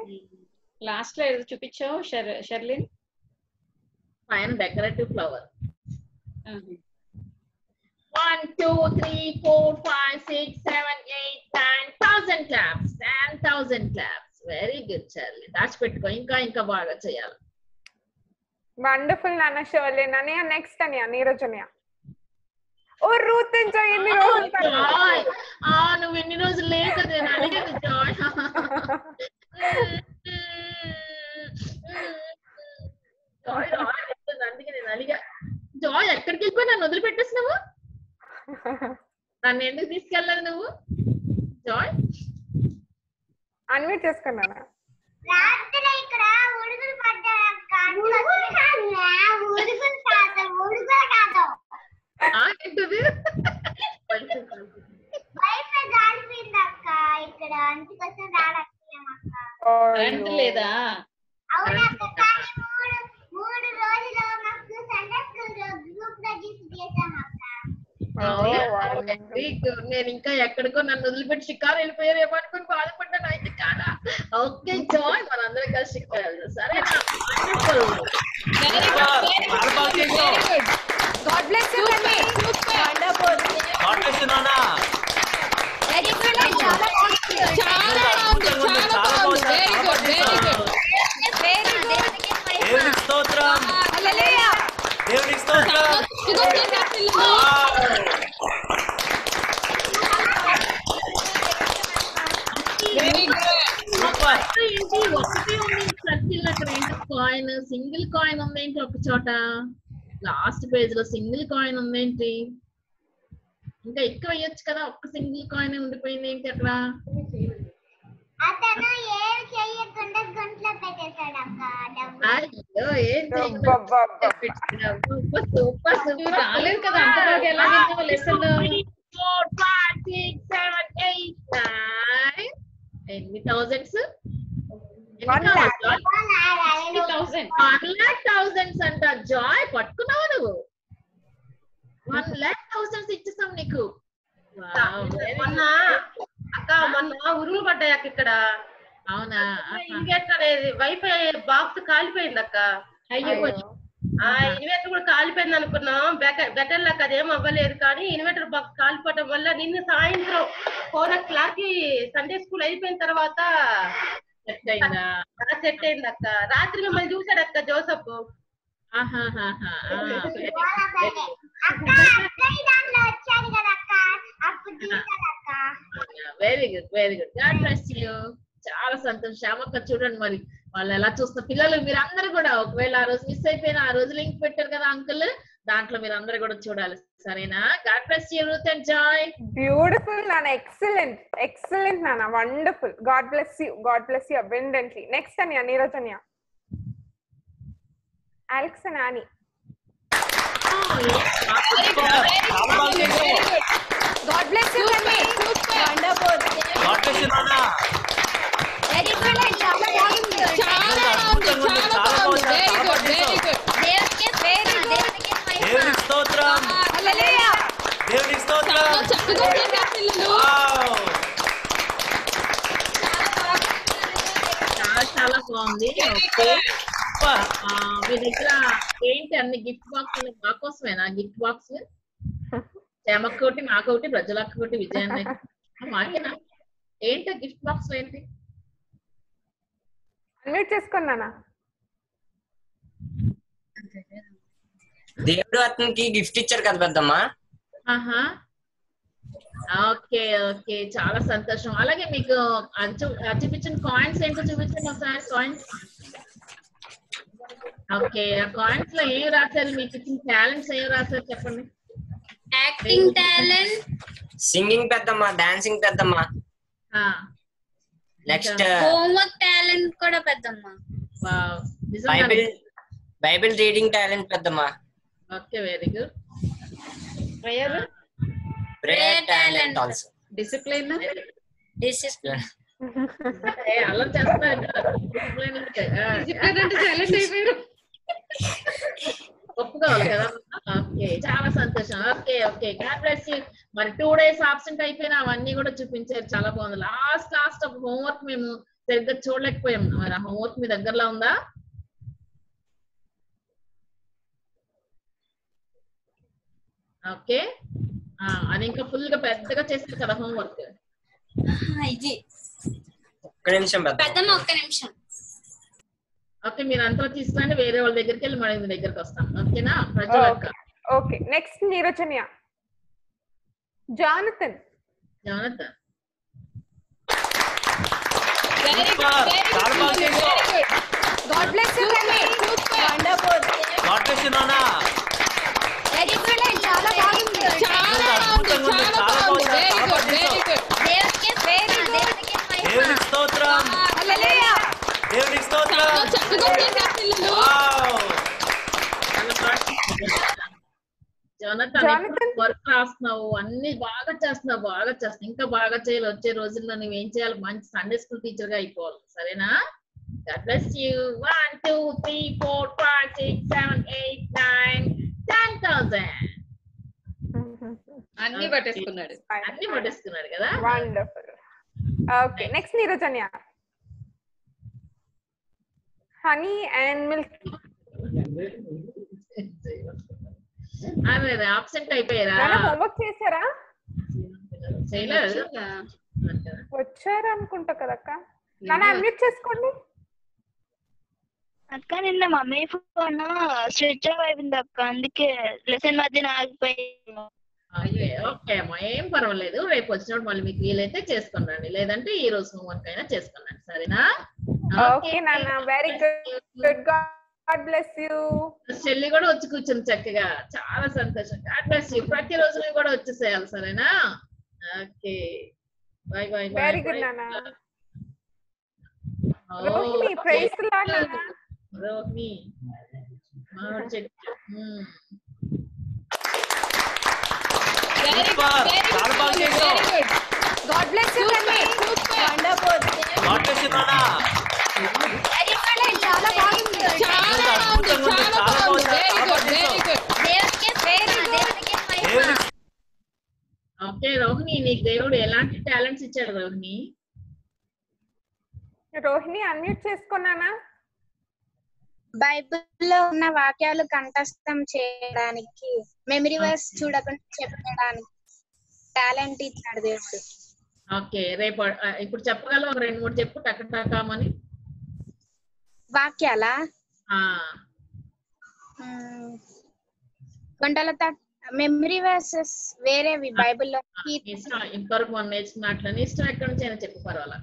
లాస్ట్ లో ఏదో చూపించావు షర్లిన్? పైన decorative flower. 1 2 3 4 5 6 7 8 9 1000 claps. 10,000 claps. Very good, Shirley. That's pettuko. Inka baaga cheyali. Wonderful, Nana Shirley. Nana next aniya Neerajaniya. Oh, Ruth and Joy inni roju joy. Ah, nu inni roju late ade naniki joy. Joy, joy nandiki nenu aliga. Joy ekkadiki vellipo nannu odili pettesnavu? నన్ను ఎందుకు తీసుకెళ్ళారు నువ్వు? Joy unmute చేసుకున్నానా? కరెంట్ లేదా? నేను ఇంకా ఎక్కడికో నన్ను వదిలిపెట్టి షికారు వెళ్ళిపోయారు ఏమనుకుని బాధపడ్డాను అయితే కాదా. ఓకే జాయ్, మనందరం కలిసి షికారు వెళ్దాం సరేనా? దేవుడి స్తోత్రం. ఏంటి ఒకటి ఉంది సర్కిల్, అక్కడ ఏంటి కాయిన్, సింగిల్ కాయిన్ ఉందేంటి ఒక చోట? లాస్ట్ పేజ్ లో సింగిల్ కాయిన్ ఉందేంటి? ఇంకా ఎక్కువ అయ్యొచ్చు కదా, ఒక్క సింగిల్ కాయిన్ ఉండిపోయింది ఏంటి అక్కడ? రాలేదు కదా అంతవరకు ఎలా లెసన్? 10,000s 1,00,000 అంట జాయ్, పట్టుకున్నావు నువ్వు 1,00,000 ఇచ్చేసాం నీకు. అక్క మొన్న ఉరుములు పడ్డాయి అక్క ఇక్కడ అవునా ఇన్వర్టర్ వైఫై బాక్స్ కాలిపోయిందక్క అయ్యో ఆ ఇన్వర్టర్ కూడా కాలిపోయింది అనుకున్నాం బెటర్ లక్ అదేం అవ్వలేదు కానీ ఇన్వర్టర్ బాక్స్ కాలిపోవడం వల్ల నిన్న సాయంత్రం 4 o'clock కి సండే స్కూల్ అయిపోయిన తర్వాత సెట్ అయిందా సెట్ అయిందక్క రాత్రి మిమ్మల్ని చూసాడక్క Joseph very good very good God bless you చాలా సంతోషం శ్యామక్క చూడండి మరి వాళ్ళు ఎలా చూస్తున్నారు పిల్లలు మీరందరూ కూడా ఒకవేళ ఆ రోజు మిస్ అయిపోయినా ఆ రోజు లింక్ పెట్టారు కదా అంకుల్ దాంట్లో మీరందరూ కూడా చూడాలి సరేనా God bless you Ruth and Joy beautiful నాన్న ఎక్సలెంట్ ఎక్సలెంట్ నాన్న wonderful God bless you abundantly next Aniya Neerajanya Alex and Annie God bless you, wonderful. God bless you, Nana. Very good, Shyamala. Shyamala, very good. Devaki Stotram. Hallelujah. Devaki Stotram. Wow. Shyamala, Shyamala, Swami. Okay. We dekha paint and gift box and box mein na gift box mein. శ్యామక్కోటి మాకోటి ప్రజలక్కోటి విజయాన్ని మాకేనా ఏంట గిఫ్ట్ బాక్స్ ఏంటి అన్మ్యూట్ చేసుకున్నానా దేవుడు అతనికి గిఫ్ట్ ఇచ్చారు కదా పెద్దమ్మ ఆహా ఓకే ఓకే చాలా సంతోషం అలాగే మీకు అర్చిపించిన కాయిన్స్ ఏంటో చూపించండి ఒకసారి కాయిన్స్ ఓకే ఆ కాయిన్స్ లో ఏం రాశారు మీకు ఇచ్చిన టాలెంట్స్ ఏం రాశారు చెప్పండి Acting talent, singing pedamma, dancing pedamma. Next homework talent kuda pedamma. Wow. Bible reading talent pedamma. Okay, very good. Prayer talent also. Discipline na? Discipline. Hey, alla chestunnaru. Discipline ante. Discipline ante talent ayipayru. ఒప్పుకోవాలి కదా ఓకే చాలా సంతోషం okay okay God bless you మరి 2 డేస్ ఆబ్సెంట్ అయిపోయినా అవన్నీ కూడా చూపించారు చాలా బాగుంది లాస్ట్ లాస్ట్ ఆఫ్ హోంవర్క్ మేము సరిగ్గా చూడలేకపోయాం మరి హోంవర్క్ మీ దగ్గరలో ఉందా ఓకే అది ఇంకా ఫుల్ గా పెద్దగా చేశారు కదా హోంవర్క్ ఇది ఒక్క నిమిషం పెద్దమ్మ ఒక్క నిమిషం ఓకే మీరు అంతా తీసుకురండి వేరే వాళ్ళ దగ్గరికి వెళ్ళి మన దగ్గరికి వస్తాం ఓకేనా ప్రజలక్క okay next Nirojanya Jonathan Jonathan very good God bless you అన్న వండర్ఫుల్ గాడ్ బ్లెస్ యు నాన్న వెరీ గుడ్ చాలా బాగుంది చాలా బాగుంది చాలా బాగుంది వెరీ గుడ్ వెరీ గుడ్ దేవుడికి వెరీ దేవుడికి దేవుడి స్తోత్రం హల్లెలూయా దేవుడి స్తోత్రం అన్ని బాగా చేస్తున్నావు ఇంకా బాగా చేయాలి వచ్చే రోజుల్లో నువ్వు ఏం చేయాలి మంచి సండే స్కూల్ టీచర్ గా అయిపోవాలి సరేనా God bless you 1 2 3 4 5 6 7 8 9 10,000 అన్ని పట్టేసుకున్నాడు కదా wonderful okay next Nirojanya honey and milk amere absent ayipoyara nana homework chesara cheyalada vachara anukunta kada akka nana unmute cheskondi akka ninna mummy phone switch off ayindi akka andike lesson madhyana agipoyina ayye okay amma em parvaledu repu vachinadu malli meeku veelaithe cheskonrandi ledante ee roju homework aina cheskonrandi sarena okay nana very good god bless you చెల్లి కూడా వచ్చి కూర్చుంది చక్కగా చాలా సంతోషం god bless you ప్రతి రోజు నేను కూడా వచ్చేసేయాలి సరేనా okay bye bye very good nana rohini praise the lord nana rohini maar chetti God bless you, Nana. Wonderful. God bless you, Nana. Very good. Chala bagundi. Chala bagundi. Very good. Devaki paisa. Okay, Rohini, నీకు దేవుడు ఎలాంటి టాలెంట్స్ ఇచ్చాడు రోహిణి रोहिणी అన్మ్యూట్ చేసుకున్నానా బైబిల్లో ఉన్న వాక్యాలు కంఠస్థం చేయడానికి మెమరీ వర్స్ చూడకుండా చెప్పడానికి టాలెంట్ ఇచ్చాడు దేవుడు ఓకే రేపు ఇప్పుడు చెప్పగలవు రెండు మూడు చెప్పు టక టకమని వాక్యాల ఆ గంటల తట మెమరీ వర్సెస్ వేరేవి బైబిల్లో ఇంతవరకు మనం నేర్చుకున్నట్లని ఇష్టం ఎక్కడి నుంచి అయినా చెప్పు పర్వాలా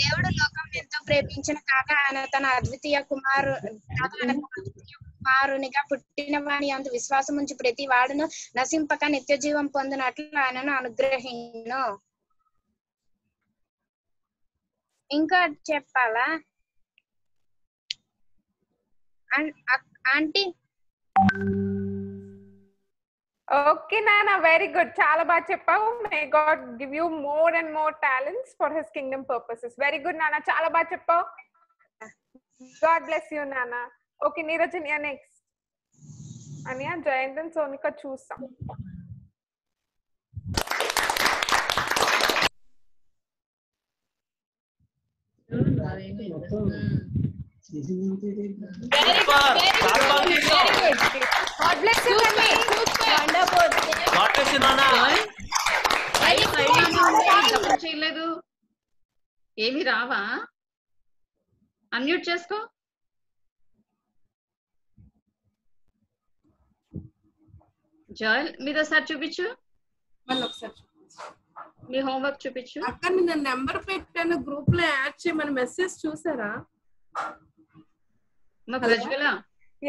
దేవుడు లోకాన్ని ఎంతో ప్రేమించిన కాక ఆయన తన అద్వితీయ కుమారునిగా పుట్టిన వాని అంత విశ్వాసం ఉంచి ప్రతి వాడును నశింపక నిత్య జీవం పొందినట్లు ఆయనను అనుగ్రహించును ఇంకా చెప్పాలా aunty Okay, Nana, very good. Chala ba cheppavu. May God give you more and more talents for His kingdom purposes. Very good, Nana. Chala ba cheppavu. God bless you, Nana. Okay, Neerajini, you next. Anya, Jayant and Sonika, choose some. Very good. Very good. God bless you, Nana. ఏమి రావా అన్మ్యూట్ చేసుకో జాయల్ మీద ఒకసారి చూపించు మీ హోంవర్క్ చూపించు అక్కడ నేను నెంబర్ పెట్టాను గ్రూప్ లో యాడ్ చేయమని మెసేజ్ చూసారా మా ప్రజ్వల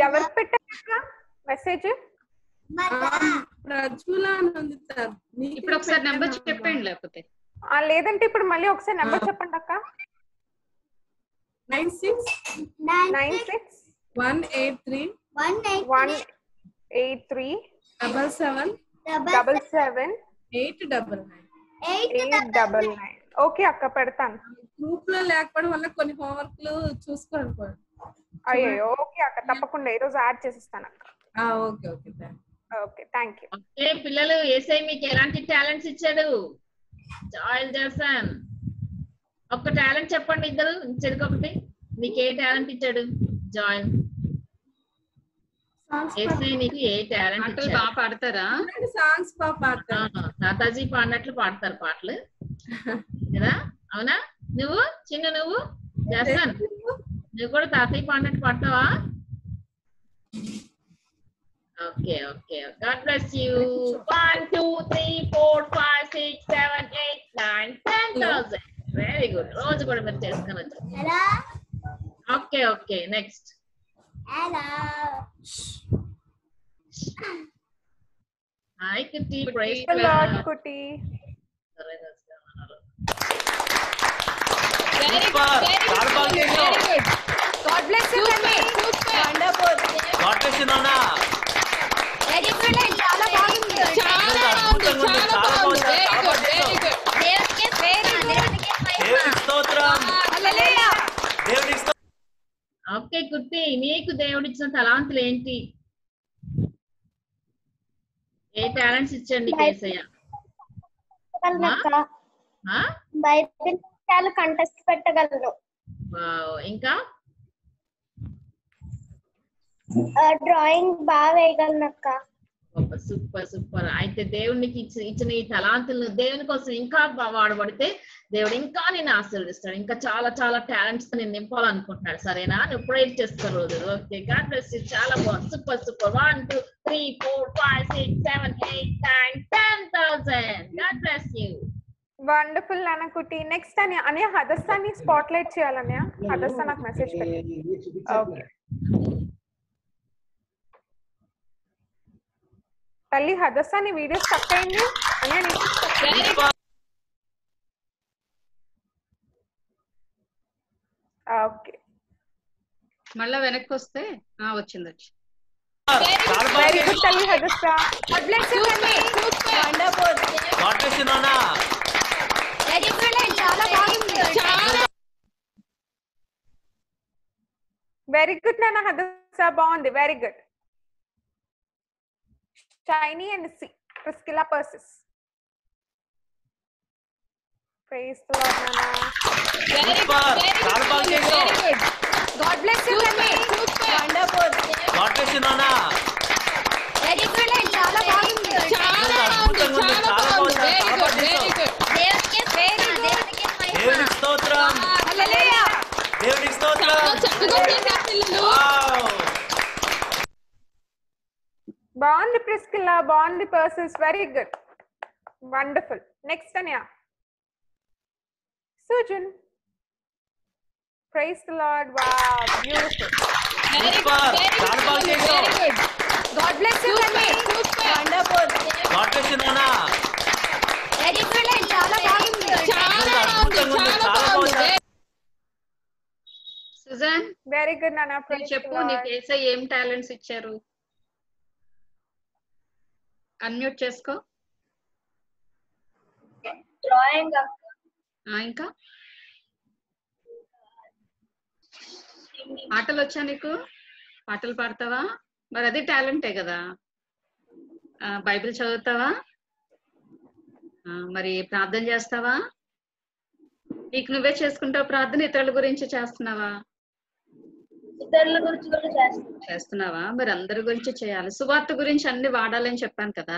ఎవరు పెట్టారా మెసేజ్ ఇప్పుడు ఒకసారి నెంబర్ చెప్పండి లేకపోతే లేదంటే ఇప్పుడు మళ్ళీ ఒకసారి నెంబర్ చెప్పండి అక్క 96183183777899 ఓకే అక్క పెడతాను గ్రూప్ లో లేకపోవడం వల్ల కొన్ని హోంవర్క్ లు చూసుకోండి అయ్యో ఓకే అక్క తప్పకుండా ఈ రోజు యాడ్ చేసిస్తాను అక్క okay okay okay thank you okay పిల్లలు ఏసై మీకు ఎలాంటి టాలెంట్స్ ఇచ్చాడు జాయల్ జసన్ ఒక టాలెంట్ చెప్పండి ఇద్దరు చెరికొకటి మీకు ఏ టాలెంట్ ఇచ్చాడు జాయల్ సాంగ్స్ ఏసై మీకు ఏ టాలెంట్ ఇచ్చాడు పాటలు పాడతారా సాంగ్స్ పాడతారా తాతాజీ పాడినట్లు పాడతారు పాటలు కదా అవునా నువ్వు చిన్న నువ్వు జసన్ నువ్వు కూడా తాతాజీ పాడినట్లు పాడతావా Okay, okay. God bless you. 1, 2, 3, 4, 5, 6, 7, 8, 9, 10,000. Very good. Rose ko mere test karna chahiye. Hello. Okay, okay. Next. Hello. Hi, Kitty. Praise the Lord, Kitty. Very good. Very good. God bless you, Kitty. Wonderful. God bless you, Nana. Very good చాలా బాగుంది చాలా బాగుంది చాలా బాగుంది వెరీ గుడ్ దేవునికి స్తోత్రం హల్లెలూయా దేవునికి స్తోత్రం ఓకే కుట్టి నీకు దేవుడు ఇచ్చిన తలాంతులు ఏంటి ఏ టాలెంట్స్ ఇచ్చాడు నీకు యేసయ్య ఆ బైబిల్ చాలా కంటెస్ట్ పెట్టగలరు వావ్ ఇంకా డ్రాయింగ్ బాగా వేయగలనక్క సూపర్ సూపర్ అయితే దేవునికి ఇచ్చిన ఈ తలాంతులను దేవుని కోసం ఇంకా వాడబడితే దేవుడు ఇంకా నేను ఆశీర్వదిస్తాడు ఇంకా చాలా చాలా టాలెంట్స్ నేను నింపాలనుకుంటున్నాడు సరేనా నువ్వు ప్రేర్ చేస్తారు రోజు ఓకే గాడ్ బ్లెస్ యు చాలా బాగుంది super super 1 2 3 4 5 6 7 8 9 10,000 God bless you wonderful నాన్న కుట్టి నెక్స్ట్ అని అనే హదస్సాని స్పాట్ లైట్ చేయాలనే హదస్సా నాకు మెసేజ్ పెట్టు ఓకే తల్లి హదస్సా నీ వీడియో స్టక్ అయింది అనే ఓకే మళ్ళా వెనక్కి వస్తే ఆ వచ్చింది వచ్చి వెరీ గుడ్ తల్లి Hadassah God bless you wonderful God bless you నానా వెరీ గుడ్ చాలా బాగుంది చాలా వెరీ గుడ్ నానా హదస్సా బాగుంది very good Shiny and see Priscilla purses. praise the Lord, Nana. Very good. God bless you, Nana. Wonderful. God bless you, Nana. Very good. Chala baagundi. Chala baagundi. Very good. Devaki stotram. Hallelujah. Devaki stotram. Wow. Bond Priscilla, bond persons, very good, wonderful. Next, Tanya, Sujan, praise the Lord. Wow, beautiful. Very good. God bless you, Tanya. Wonderful. God bless you, Nana. Very good. Chala baagundi. Susan, very good, Nana. Praise the Lord. Cheppu, nee kaisa em talents icharu. Unmute చేసుకో. డ్రాయింగ్ అక్క. ఇంకా పాటలు వచ్చా నీకు? పాటలు పాడతావా? మరి అది టాలెంటే కదా. బైబిల్ చదువుతావా? మరి ప్రార్థన చేస్తావా? నీకు నువ్వే చేసుకుంటావు ప్రార్థన, ఇతరుల గురించి చేస్తున్నావా? ఇతరుల గురించి కూడా చేస్తున్నావా? మరి అందరి గురించి చేయాలి. సువార్త గురించి అన్ని వాడాలని చెప్పాను కదా,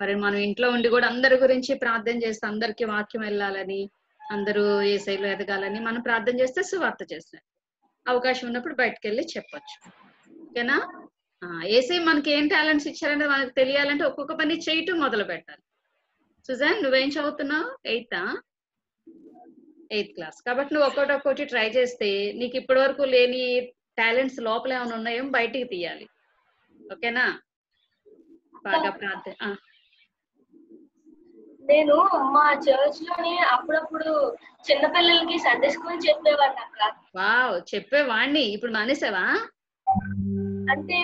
మరి మనం ఇంట్లో ఉండి కూడా అందరి గురించి ప్రార్థన చేస్తే అందరికి వాక్యం వెళ్ళాలని, అందరూ యేసయ్యలో ఎదగాలని మనం ప్రార్థన చేస్తే సువార్త చేస్తాం. అవకాశం ఉన్నప్పుడు బయటకు వెళ్ళి చెప్పొచ్చు, ఓకేనా? యేసయ్య మనకి ఏం టాలెంట్స్ ఇచ్చారంటే మనకు తెలియాలంటే ఒక్కొక్క పని చేయటం మొదలు పెట్టాలి. సుజాన్, నువ్వేం చదువుతున్నావు? ఎయిత్ క్లాస్ కాబట్టి నువ్వు ఒక్కొక్కటి ట్రై చేస్తే నీకు ఇప్పటి వరకు లేని టాలెంట్స్ లోపల ఏమైనా ఉన్నాయో బయటికి తీయాలి, ఓకేనా? బాగా ప్రార్థన. నేను మా చర్చ్ లోని అప్పుడప్పుడు చిన్నపిల్లలకి సండే స్కూల్ చెప్పేవాడిని అక్క. వావ్, చెప్పేవాడిని. ఇప్పుడు మానేసావా? అంటే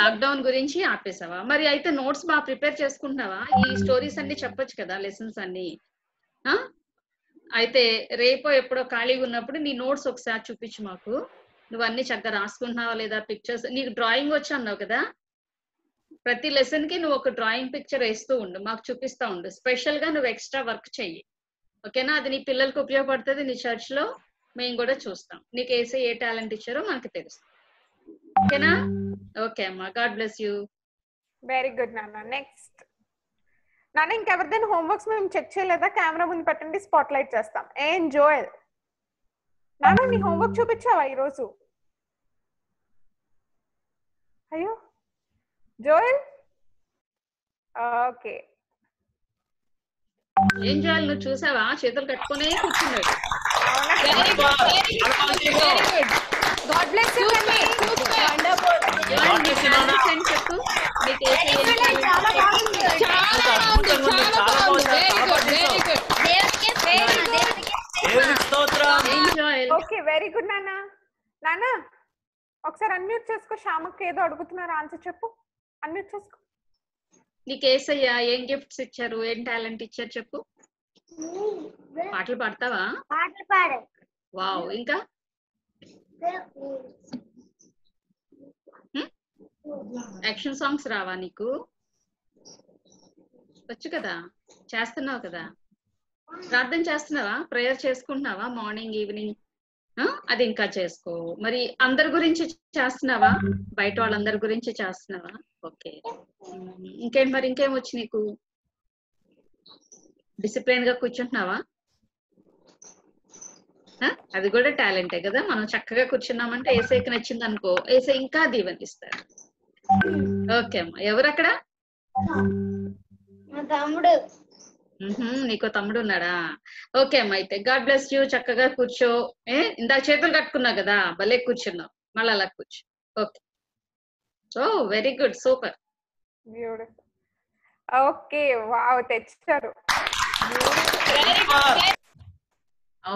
లాక్డౌన్ గురించి ఆపేసావా? మరి అయితే నోట్స్ బాగా ప్రిపేర్ చేసుకుంటున్నావా? ఈ స్టోరీస్ అన్ని చెప్పొచ్చు కదా, లెసన్స్ అన్ని. అయితే రేపో ఎప్పుడో ఖాళీగా ఉన్నప్పుడు నీ నోట్స్ ఒకసారి చూపించు మాకు. నువ్వు అన్ని చక్కగా రాసుకుంటున్నావా లేదా? పిక్చర్స్, నీకు డ్రాయింగ్ వచ్చి అన్నావు కదా, ప్రతి లెసన్ కి నువ్వు ఒక డ్రాయింగ్ పిక్చర్ వేస్తూ ఉండు, మాకు చూపిస్తూ ఉండు. స్పెషల్ గా నువ్వు ఎక్స్ట్రా వర్క్ చెయ్యి, ఓకేనా? అది నీ పిల్లలకు ఉపయోగపడుతుంది. నీ చర్చ్ లో మేము కూడా చూస్తాం నీకు వేసే ఏ టాలెంట్ ఇచ్చారో మనకు తెలుస్తుంది, ఓకేనా? ఓకే అమ్మా, God bless you. Very good నాన్న. నెక్స్ట్ నాన్న, ఇంకెవరిదైనా హోంవర్క్స్ మేము చెక్ చేయలేదా? కెమెరా ముందు పెట్టండి, స్పాట్ లైట్ చేస్తాం. ఏం జోయల్, నాన్న నీ హోంవర్క్ చూపించావా ఈరోజు? అయ్యో జోయల్, ఓకే. ఏం జోయల్, నువ్వు చూసావా? చేతులు కట్టుకునే కూర్చున్నాడు. God bless you, Nana. Wonderful. God bless you, Nana. Thank you. Chala baagundi. Very good. Devaki stotram. Enjoy. Okay, very good, Nana. Nana, ఒకసారి అన్మ్యూట్ చేసుకో. శ్యామకి ఏదో అడుగుతున్నారు, ఆన్సర్ చెప్పు. అన్మ్యూట్ చేసుకో. నీకు యేసయ్య ఏం గిఫ్ట్స్ ఇచ్చారు? ఏం టాలెంట్ ఇచ్చారు చెప్పు. పాటలు పాడతావా? పాటలు పాడు. వావ్, ఇంకా యాక్షన్ సాంగ్స్ రావా నీకు? వచ్చు కదా, చేస్తున్నావు కదా. ప్రార్థన చేస్తున్నావా? ప్రేయర్ చేసుకుంటున్నావా మార్నింగ్ ఈవినింగ్? అది ఇంకా చేసుకో. మరి అందరి గురించి చేస్తున్నావా? బయట వాళ్ళందరి గురించి చేస్తున్నావా? ఓకే. ఇంకేం, మరి ఇంకేం వచ్చు నీకు? డిసిప్లిన్ గా కూర్చుంటున్నావా? అది కూడా టాలెంటే కదా. మనం చక్కగా కూర్చున్నామంటే ఏసైకి నచ్చింది అనుకో, ఏసై ఇంకా దీవెనిస్తాడు. ఓకే అమ్మా. ఎవరు అక్కడ? నీకో తమ్ముడు ఉన్నాడా? ఓకే అమ్మా, అయితే గాడ్ బ్లెస్ యూ. చక్కగా కూర్చో. ఇందాక చేతులు కట్టుకున్నావు కదా, భలే కూర్చున్నావు, మళ్ళీ అలా కూర్చో. ఓకే, ఓ very good, super. Okay, wow, తెచ్చారు.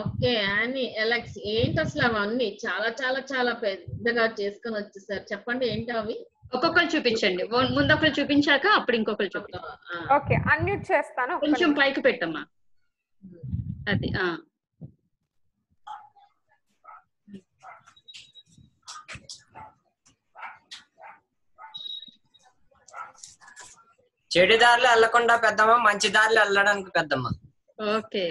ఓకే అని ఎలక్స్, ఏంటి అసలు అవన్నీ చాలా పెద్దగా చేసుకుని వచ్చేసారు. చెప్పండి ఏంటి అవి? ఒక్కొక్కరు చూపించండి, ముందు ఒకరు చూపించాక అప్పుడు ఇంకొకరు చూపిస్తాను. కొంచెం పైకి పెట్టమ్మా, అది. చెడు దారిలో వెళ్ళకుండా పెద్దమ్మ మంచి దారిలో వెళ్ళడానికి పెద్దమ్మ. ఓకే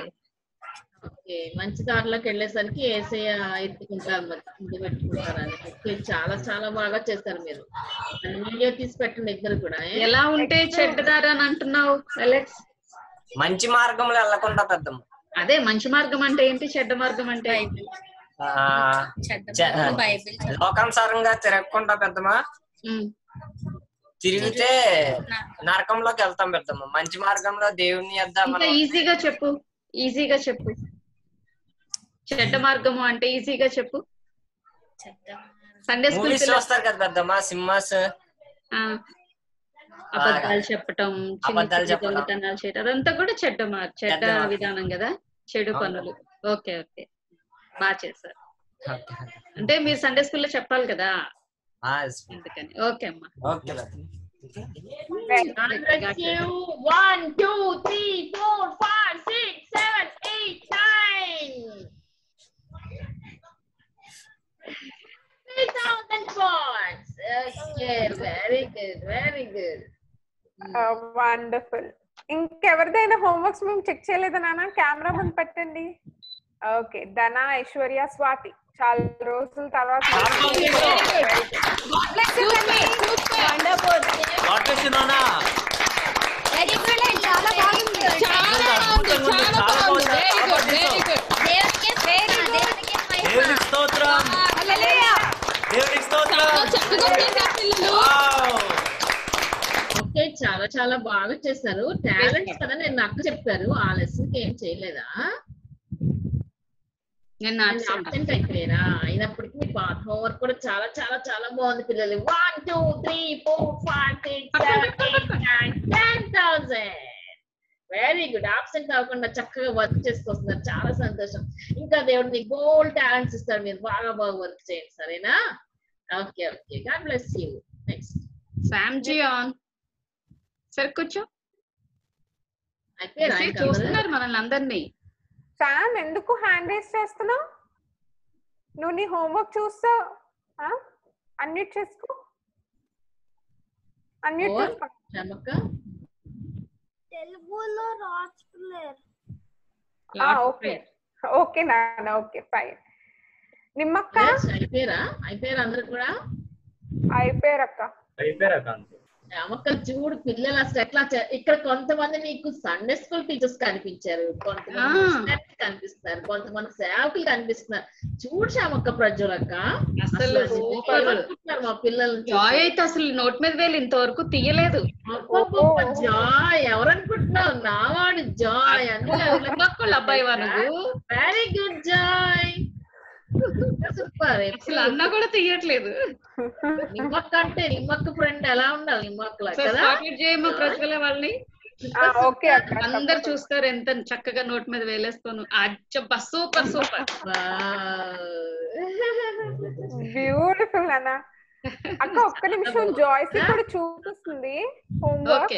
ఓకే, మంచి దారిలోకి వెళ్ళేసరికి యేసయ్య ఎత్తుకుంటారు మరి, ఇది పెట్టుకుంటారని. చాలా చాలా బాగా చేస్తారు మీరు, వీడియో తీసి పెట్టండి ఇద్దరు కూడా. ఎలా ఉంటే చెడ్డ దారి అని అంటున్నావు అలెక్స్? మంచి మార్గంలో వెళ్ళకుండా పెద్దమ్మ. అదే మంచి మార్గం అంటే ఏంటి, చెడ్డ మార్గం అంటే ఏంటి? లోకానుసారంగా తిరగకుండా పెద్దమ్మ, తిరిగితే నరకంలోకి వెళ్తాం పెద్దమ్మ. మంచి మార్గంలో దేవుని వద్ద. ఈజీగా చెప్పు, ఈజీగా చెప్పు చెడ్డ మార్గము అంటే, ఈజీగా చెప్పు. సండే స్కూల్ చూస్తారు కదా పెద్దమ్మ, సినిమాస్ అబద్ధాలు చెప్పటం, దొంగతనాలు చేయటం, అదంతా కూడా చెడ్డ విధానం కదా, చెడు పనులు. ఓకే ఓకే, బాగా చేశారు. అంటే మీరు సండే స్కూల్లో చెప్పాలి కదా, అందుకని. ఓకే అమ్మా, okay. 1 2 3 4 5 6 7 8 9 3,000 points. Okay, very good, very good. Wonderful. ఇంకెవరిదైనా హోంవర్క్స్ మేము చెక్ చేయలేదా నాన్న? కెమెరా ముందు పెట్టండి. ఓకే, ధన, ఐశ్వర్య, స్వాతి, చాలా రోజుల తర్వాత చాలా చాలా బాగా చేశారు. టాలెంట్స్ కదా, నేను అక్క చెప్పారు ఆ లెసన్ ఏం చేయలేదా? నేను అబ్సెంట్ అయిపోయినా, అయినప్పటికీ మీ హోంవర్క్ కూడా చాలా చాలా చాలా బాగుంది పిల్లలు. 1 2 3 4 5 6 7 8 9 10,000. Very good. అబ్సెంట్ అవ్వకుండా చక్కగా వర్క్ చేసుకొస్తున్నారు, చాలా సంతోషం. ఇంకా దేవుడు మీకు గోల్డ్ టాలెంట్స్ ఇస్తారు, మీరు బాగా బాగా వర్క్ చేయండి, సరేనా? Okay okay, God bless you. Next Sam G on sir, కూర్చో. అయితే చూస్తున్నారు మనల్ని అందరినీ. సామ్, ఎందుకు హ్యాండ్ రేస్ చేస్తున్నావు? నువ్వు నీ హోంవర్క్ చూస్తావు, అన్మ్యూట్ చేసుకో, అన్మ్యూట్ చేసుకో. తెలుగులో లాస్ట్ ప్లేయర్. ఓకే ఓకే నాన్న, ఓకే ఫైన్. నిమ్మక్క అయిపోయారా? అయిపోయారు అందరు కూడా? అయిపోయారక్క, అయిపోయారక్క. అమ్మక్క చూడు పిల్లలు అసలు ఎట్లా. ఇక్కడ కొంతమంది నీకు సండే స్కూల్ టీచర్స్ కనిపించారు, కొంతమంది కనిపిస్తున్నారు, కొంతమంది సేవకులు కనిపిస్తున్నారు. చూడు శ్యామక్క, ప్రజ్వలక్క మా పిల్లలు జాయ్ అయితే అసలు నోట్ మీద వేలు ఇంతవరకు తీయలేదు. జాయ్ ఎవరనుకుంటున్నావు? నావాడు జాయ్ అని అబ్బాయి వాళ్ళు. Very good Joy, super. అసలు అన్న కూడా తీయట్లేదు. నిమ్మక్క అంటే నిమ్మక్క ఫ్రెండ్ ఎలా ఉండాలి, నిమ్మక్కలా కదా. ప్రజల వాళ్ళని అందరు చూస్తారు ఎంత చక్కగా నోట్ మీద వేలేస్తాను. అచ్చబ్బా సూపర్ సూపర్, బ్యూటిఫుల్ అన్న. అక్క ఒక్క నిమిషం, జాయ్సీ కూడా చూపిస్తుంది homework.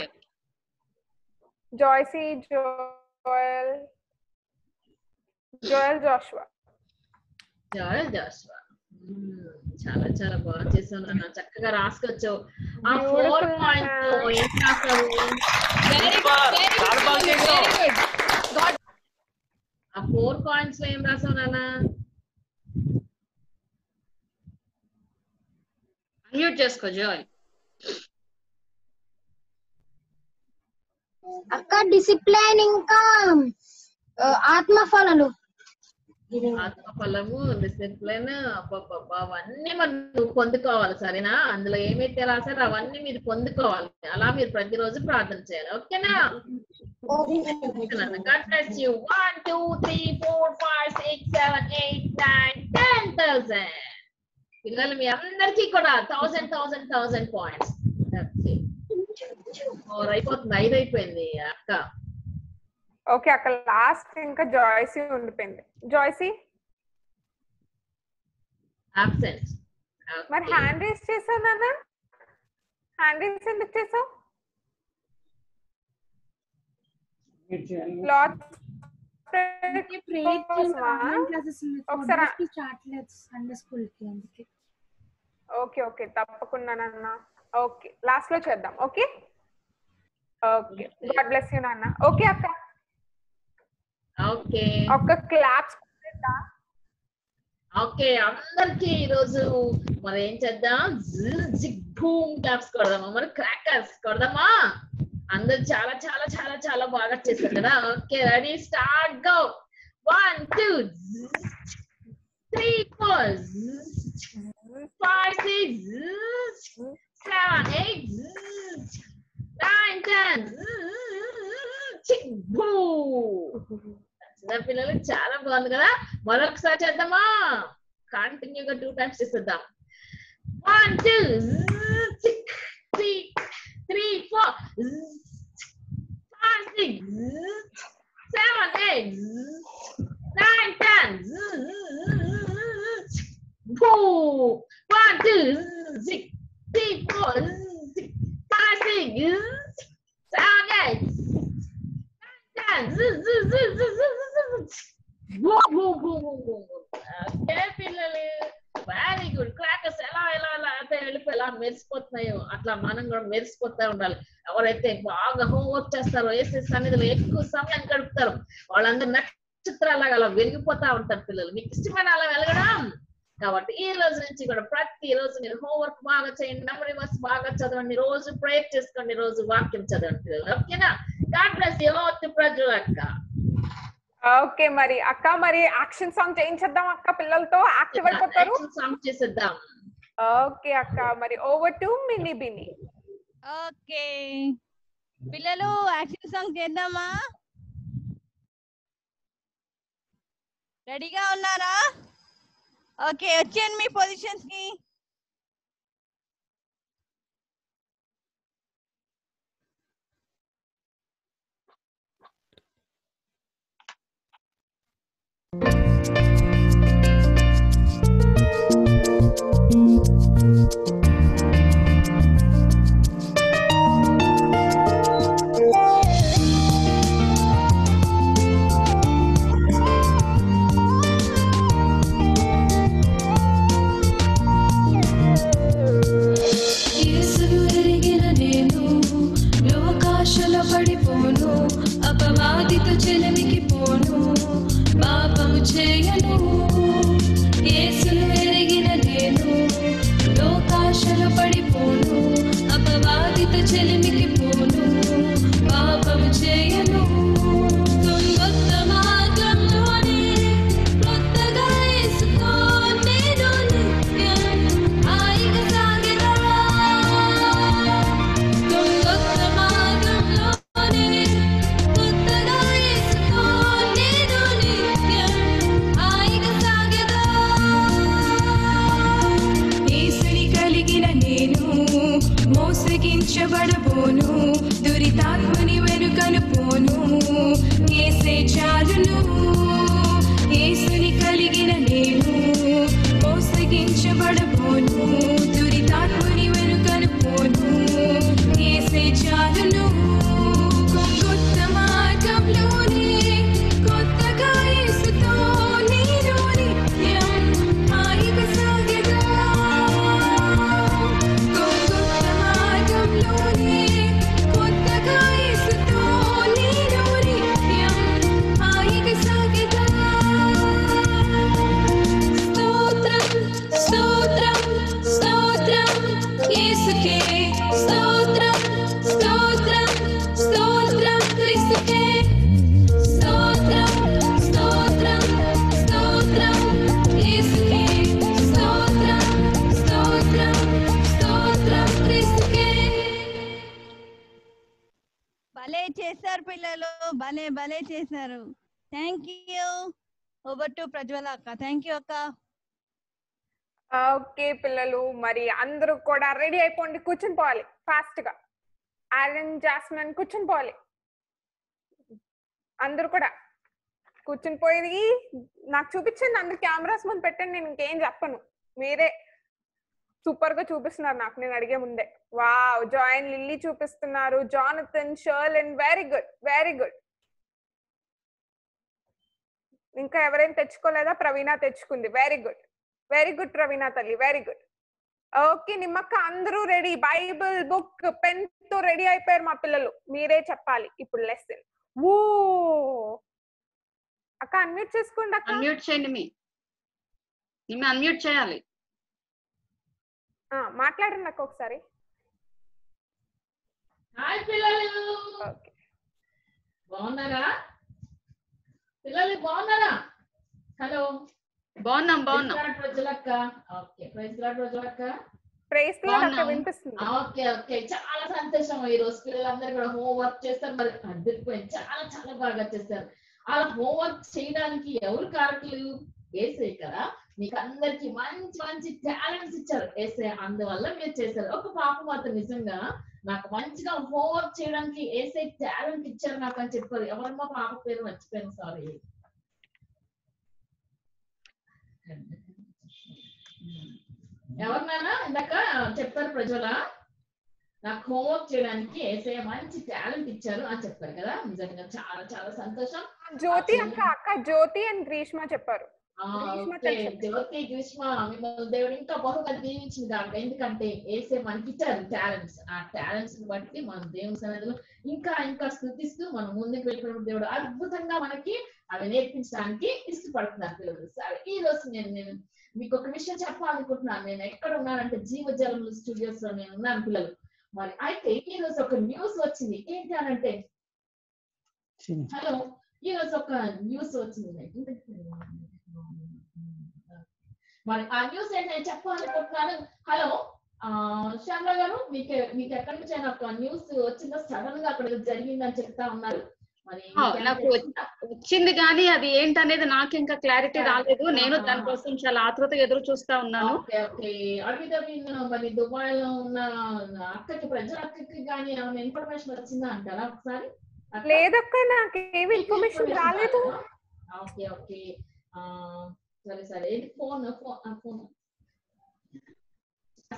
Joycie, Joel, Joel Joshua, Joel Joshua, చాలా చాలా బాగా చేసాను, చక్కగా రాసుకొచ్చావు. ఆ 4 points లో ఏం రాసావు నాన్న? అన్మ్యూట్ చేసుకో జోయ్. అక్క డిసిప్లిన్ ఇంకా ఆత్మఫలాలు, ఆత్మఫలము, డిసిప్లిన్, అవన్నీ మనం నువ్వు పొందుకోవాలి, సరేనా? అందులో ఏమైతే రాసారో అవన్నీ మీరు పొందుకోవాలి. అలా మీరు ప్రతిరోజు ప్రార్థన చేయాలి, ఓకేనా? 1 2 3 4 5 6 7 8 9 10,000 పిల్లలు మీ అందరికీ కూడా 1,000 1,000 1,000 points. అయిపోతుంది, 5 అయిపోయింది అక్క. ఓకే అక్క, లాస్ట్ ఇంకా జాయ్సీ ఉండిపోయింది. Joycie absent. మరి హ్యాండ్ రేస్ చేసావు నాన్న? హ్యాండ్ రేస్ ఎందుకు చేసావు? ఓకే ఓకే, తప్పకుండా నాన్న. ఓకే, లాస్ట్ లో చేద్దాం. Okay okay, God bless you नाना। ओके आपका क्लास था। ఓకే అందరికి ఈ రోజు మనం ఏం చేద్దాం, జిగ్ బూమ్ క్లాప్స్ కొడదామా, మరి క్రాకర్స్ కొడదామా? అందరూ చాలా చాలా చాలా చాలా బాగా చేశారు కదా. Okay ready start go 1 2 3 4 5 6 7 8 9 10 jig boom. పిల్లలు చాలా బాగుంది కదా, మరొకసారి చేద్దామా? కంటిన్యూగా 2 times చేద్దాం. 1 2 3 4 5 6 7 8 9 10 బూ 1 2 3 4 5 6 7 8 9 10 వెరీ గుడ్. క్రాకర్స్ ఎలా ఎలా ఎలా అయితే ఎలా మెరిసిపోతున్నాయో అట్లా మనం కూడా మెరిసిపోతా ఉండాలి. ఎవరైతే బాగా హోంవర్క్ చేస్తారో, ఏసీ సన్నిధిలో ఎక్కువ సమయం గడుపుతారు, వాళ్ళందరూ నక్షత్రాలాగా అలా వెలిగిపోతా ఉంటారు పిల్లలు. మీకు ఇష్టమైన అలా వెలగడం. కాబట్టి ఈ రోజు నుంచి కూడా ప్రతి రోజు మీరు హోంవర్క్ బాగా చేయండి, మెమరీ వర్క్స్ బాగా చదవండి, రోజు ప్రేయర్ చేసుకోండి, రోజు వాక్యం చదవండి పిల్లలు. ఓకేనా? గాడ్ బ్లెస్ యు ఆల్ ప్రజలు అక్క. ఓకే మరి అక్క, మరి యాక్షన్ సాంగ్ చేయించేద్దాం అక్క, పిల్లలతో యాక్టివ్ అయిపోతారు. సాంగ్ చేసేద్దాం. ఓకే అక్క, మరి ఓవర్ టు మినీ బిని. ఓకే పిల్లలు యాక్షన్ సాంగ్ చేద్దామా? రెడీగా ఉన్నారా? ఓకే వచ్చేయండి మీ పొజిషన్స్ కి. ఓకే పిల్లలు, మరి అందరూ కూడా రెడీ అయిపోండి, కూర్చుని పోవాలి ఫాస్ట్ గా. ఆరెంజ్ జాస్మిన్ కూర్చుని పోవాలి, అందరూ కూడా కూర్చుని పోయి నాకు చూపించండి. అందరు కెమెరాస్ ముందు పెట్టండి, నేను ఇంకేం చెప్పను, మీరే సూపర్ గా చూపిస్తున్నారు నాకు. నేను అడిగే ముందే వావ్, జాయిన్ లిల్లీ చూపిస్తున్నారు, Jonathan Sharlin, very good very good. ఇంకా ఎవరైనా తెచ్చుకోలేదా? ప్రవీణ తెచ్చుకుంది, very good very good Praveena తల్లి, వెరీ గుడ్. ఓకే నిమ్మక్క అందరూ రెడీ బైబిల్ బుక్ పెన్ తో రెడీ అయిపోయారు మా పిల్లలు మీరే చెప్పాలి ఇప్పుడు లెసన్ ఓ అక్క అన్మ్యూట్ చేసుకోండి అక్క అన్మ్యూట్ చేయండి నిమ్మ అన్మ్యూట్ చేయాలి ఆ మాట్లాడండి అక్క ఒకసారి హాయ్ పిల్లలు ఓకే బాగున్నారా పిల్లలు బాగున్నారా హలో చాలా సంతోషం ఈ రోజు పిల్లలందరూ హోంవర్క్ చేస్తారు మరి అద్దరిపోయింది చాలా చాలా బాగా చేస్తారు అలా హోంవర్క్ చేయడానికి ఎవరు కారకులు ఏసే కదా మీకు అందరికి మంచి మంచి టాలెంట్స్ ఇచ్చారు ఏసే అందువల్ల మీరు చేశారు ఒక పాప మాత్రం నిజంగా నాకు మంచిగా హోంవర్క్ చేయడానికి ఏసే టాలెంట్ ఇచ్చారు నాకు అని చెప్పారు ఎవరమ్మా పాప పేరు మర్చిపోయాను సారీ ఎవరినైనా ఇందాక చెప్పారు ప్రజల నాకు హోంవర్క్ చేయడానికి ఏసే మంచి టాలెంట్ ఇచ్చారు అని చెప్పారు కదా నిజంగా చాలా చాలా సంతోషం జ్యోతి అక్క అక్క జ్యోతి అండ్ గ్రీష్మ చెప్పారు జ్యోతి గ్రీష్మ మిమ్మల్ని దేవుడు ఇంకా బహుగా దీవించింది దాంట్లో ఎందుకంటే ఏసే మనకి ఇచ్చారు టాలెంట్స్ ఆ టాలెంట్స్ బట్టి మనం దేవుని సన్నిధిలో ఇంకా ఇంకా స్తుతిస్తూ మనం ముందుకు వెళ్ళినప్పుడు దేవుడు అద్భుతంగా మనకి అవి నేర్పించడానికి ఇష్టపడుతున్నారు పిల్లలు సార్ ఈ రోజు నేను మీకు ఒక విషయం చెప్పాలనుకుంటున్నాను నేను ఎక్కడ ఉన్నానంటే జీవజలం స్టూడియోస్ లో నేను ఉన్నాను పిల్లలు మరి అయితే ఈ రోజు ఒక న్యూస్ వచ్చింది ఏంటి అనంటే హలో ఈ రోజు ఒక న్యూస్ వచ్చింది మరి ఆ న్యూస్ ఏంటి నేను చెప్పాలనుకుంటున్నాను హలో శ్యామల గారు మీకు మీకు ఎక్కడి నుంచి అయినా ఒక న్యూస్ వచ్చిందో సడన్ గా అక్కడ జరిగిందని చెప్తా ఉన్నారు నాకు వచ్చింది కానీ అది ఏంటనేది నాకు ఇంకా క్లారిటీ రాలేదు నేను దానికోసం చాలా ఆత్రుత ఎదురు చూస్తా ఉన్నాను మరి దుబాయ్ లో ఉన్న అక్కకి ప్రజల అక్కకి కానీ ఏమైనా ఇన్ఫర్మేషన్ వచ్చిందా అంటారా ఒకసారి లేదక్క నాకు ఏమి ఇన్ఫర్మేషన్ రాలేదు ఓకే ఓకే సరే సరే ఫోన్ ఫోన్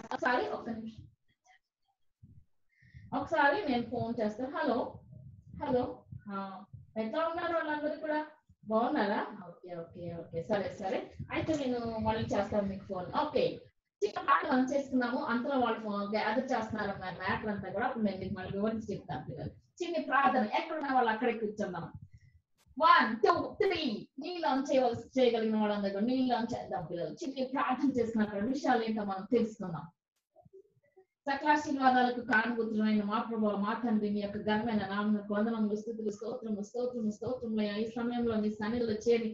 ఒకసారి ఒక్క నిమిషం ఒకసారి నేను ఫోన్ చేస్తాను హలో హలో ఎట్లా ఉన్నారు వాళ్ళందరూ కూడా బాగున్నారా ఓకే ఓకే ఓకే సరే సరే అయితే నేను మళ్ళీ చేస్తాను మీకు ఫోన్ ఓకే చిన్న పాట మనం చేస్తున్నాము అంతలో వాళ్ళు గ్యాదర్ చేస్తున్నారు మ్యాటర్ అంతా కూడా నేను మీకు మళ్ళీ వివరించి చెప్తాను పిల్లలు చిన్న ప్రార్థన ఎక్కడున్నా వాళ్ళు అక్కడే కూర్చున్నాము 1 2 3 నీలోన్ చేయవలసి చేయగలిగిన వాళ్ళందరూ నీలోన్ చేద్దాం పిల్లలు చిన్న ప్రార్థన చేస్తున్న అక్కడ విషయాలు ఏంటో మనం తెలుసుకుందాం సకలాశీర్వాదాలకు కారణభూతులైన మా ప్రభావ మా తండ్రి మీ యొక్క ఘనమైన నామమున వందనములు స్తుతులు స్తోత్రము స్తోత్రము స్తోత్రములయ్యా ఈ సమయంలో మీ సన్నిధిలో చేరి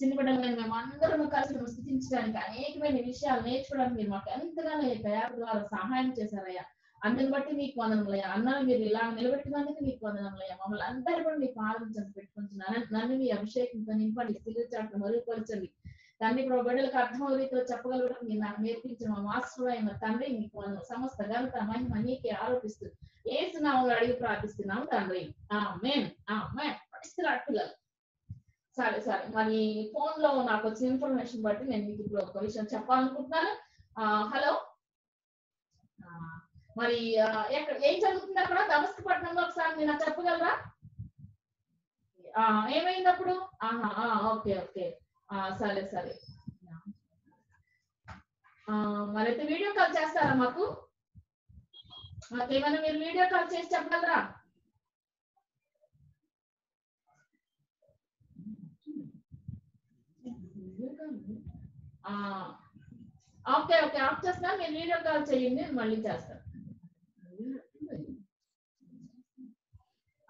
చిన్న బిడ్డలైన మేము అందరము కలిసి స్తుతించడానికి అనేకమైన విషయాలు నేర్చుకోవడానికి మీరు మాకు ఎంతగానో తయారు ద్వారా సహాయం చేశారయ్యా అందరిని బట్టి మీకు వందనములయ్యా అన్నాను మీరు ఇలా నిలబెట్టినందుకు మీకు వందనములయ్యా మమ్మల్ని అందరూ కూడా మీ పాదం చెంత పెట్టుకుంటున్నాను నన్ను మీ అభిషేకంతో నింపండి స్థిరచాట్లు మరుగుపరచండి తండ్రి ప్రభు బిడ్డలకు అర్థమయ్యే రీతిలో చెప్పగలగడం మీరు నాకు నేర్పించిన మా మాస్టర్ అయిన తండ్రి మీకు మనం సమస్త ఘనత మహిమ నీకే ఆరోపిస్తూ యేసు నామములో అడిగి ప్రార్థిస్తున్నాము తండ్రి ఆమేన్ ఆమేన్ పిల్లలు సరే సరే మరి ఫోన్ లో నాకు వచ్చిన ఇన్ఫర్మేషన్ బట్టి నేను మీకు ఇప్పుడు ఒక విషయం చెప్పాలనుకుంటున్నాను హలో మరి ఎక్కడ ఏం జరుగుతుంది అక్కడ దమస్కపట్నంలో ఒకసారి నేను చెప్పగలరా ఏమైంది అప్పుడు ఓకే ఓకే సరే సరే మరైతే వీడియో కాల్ చేస్తారా మాకు మాకేమైనా మీరు వీడియో కాల్ చేసి చెప్పగలరా ఓకే ఓకే ఆఫ్ చేస్తా మీరు వీడియో కాల్ చేయండి నేను మళ్ళీ చేస్తాను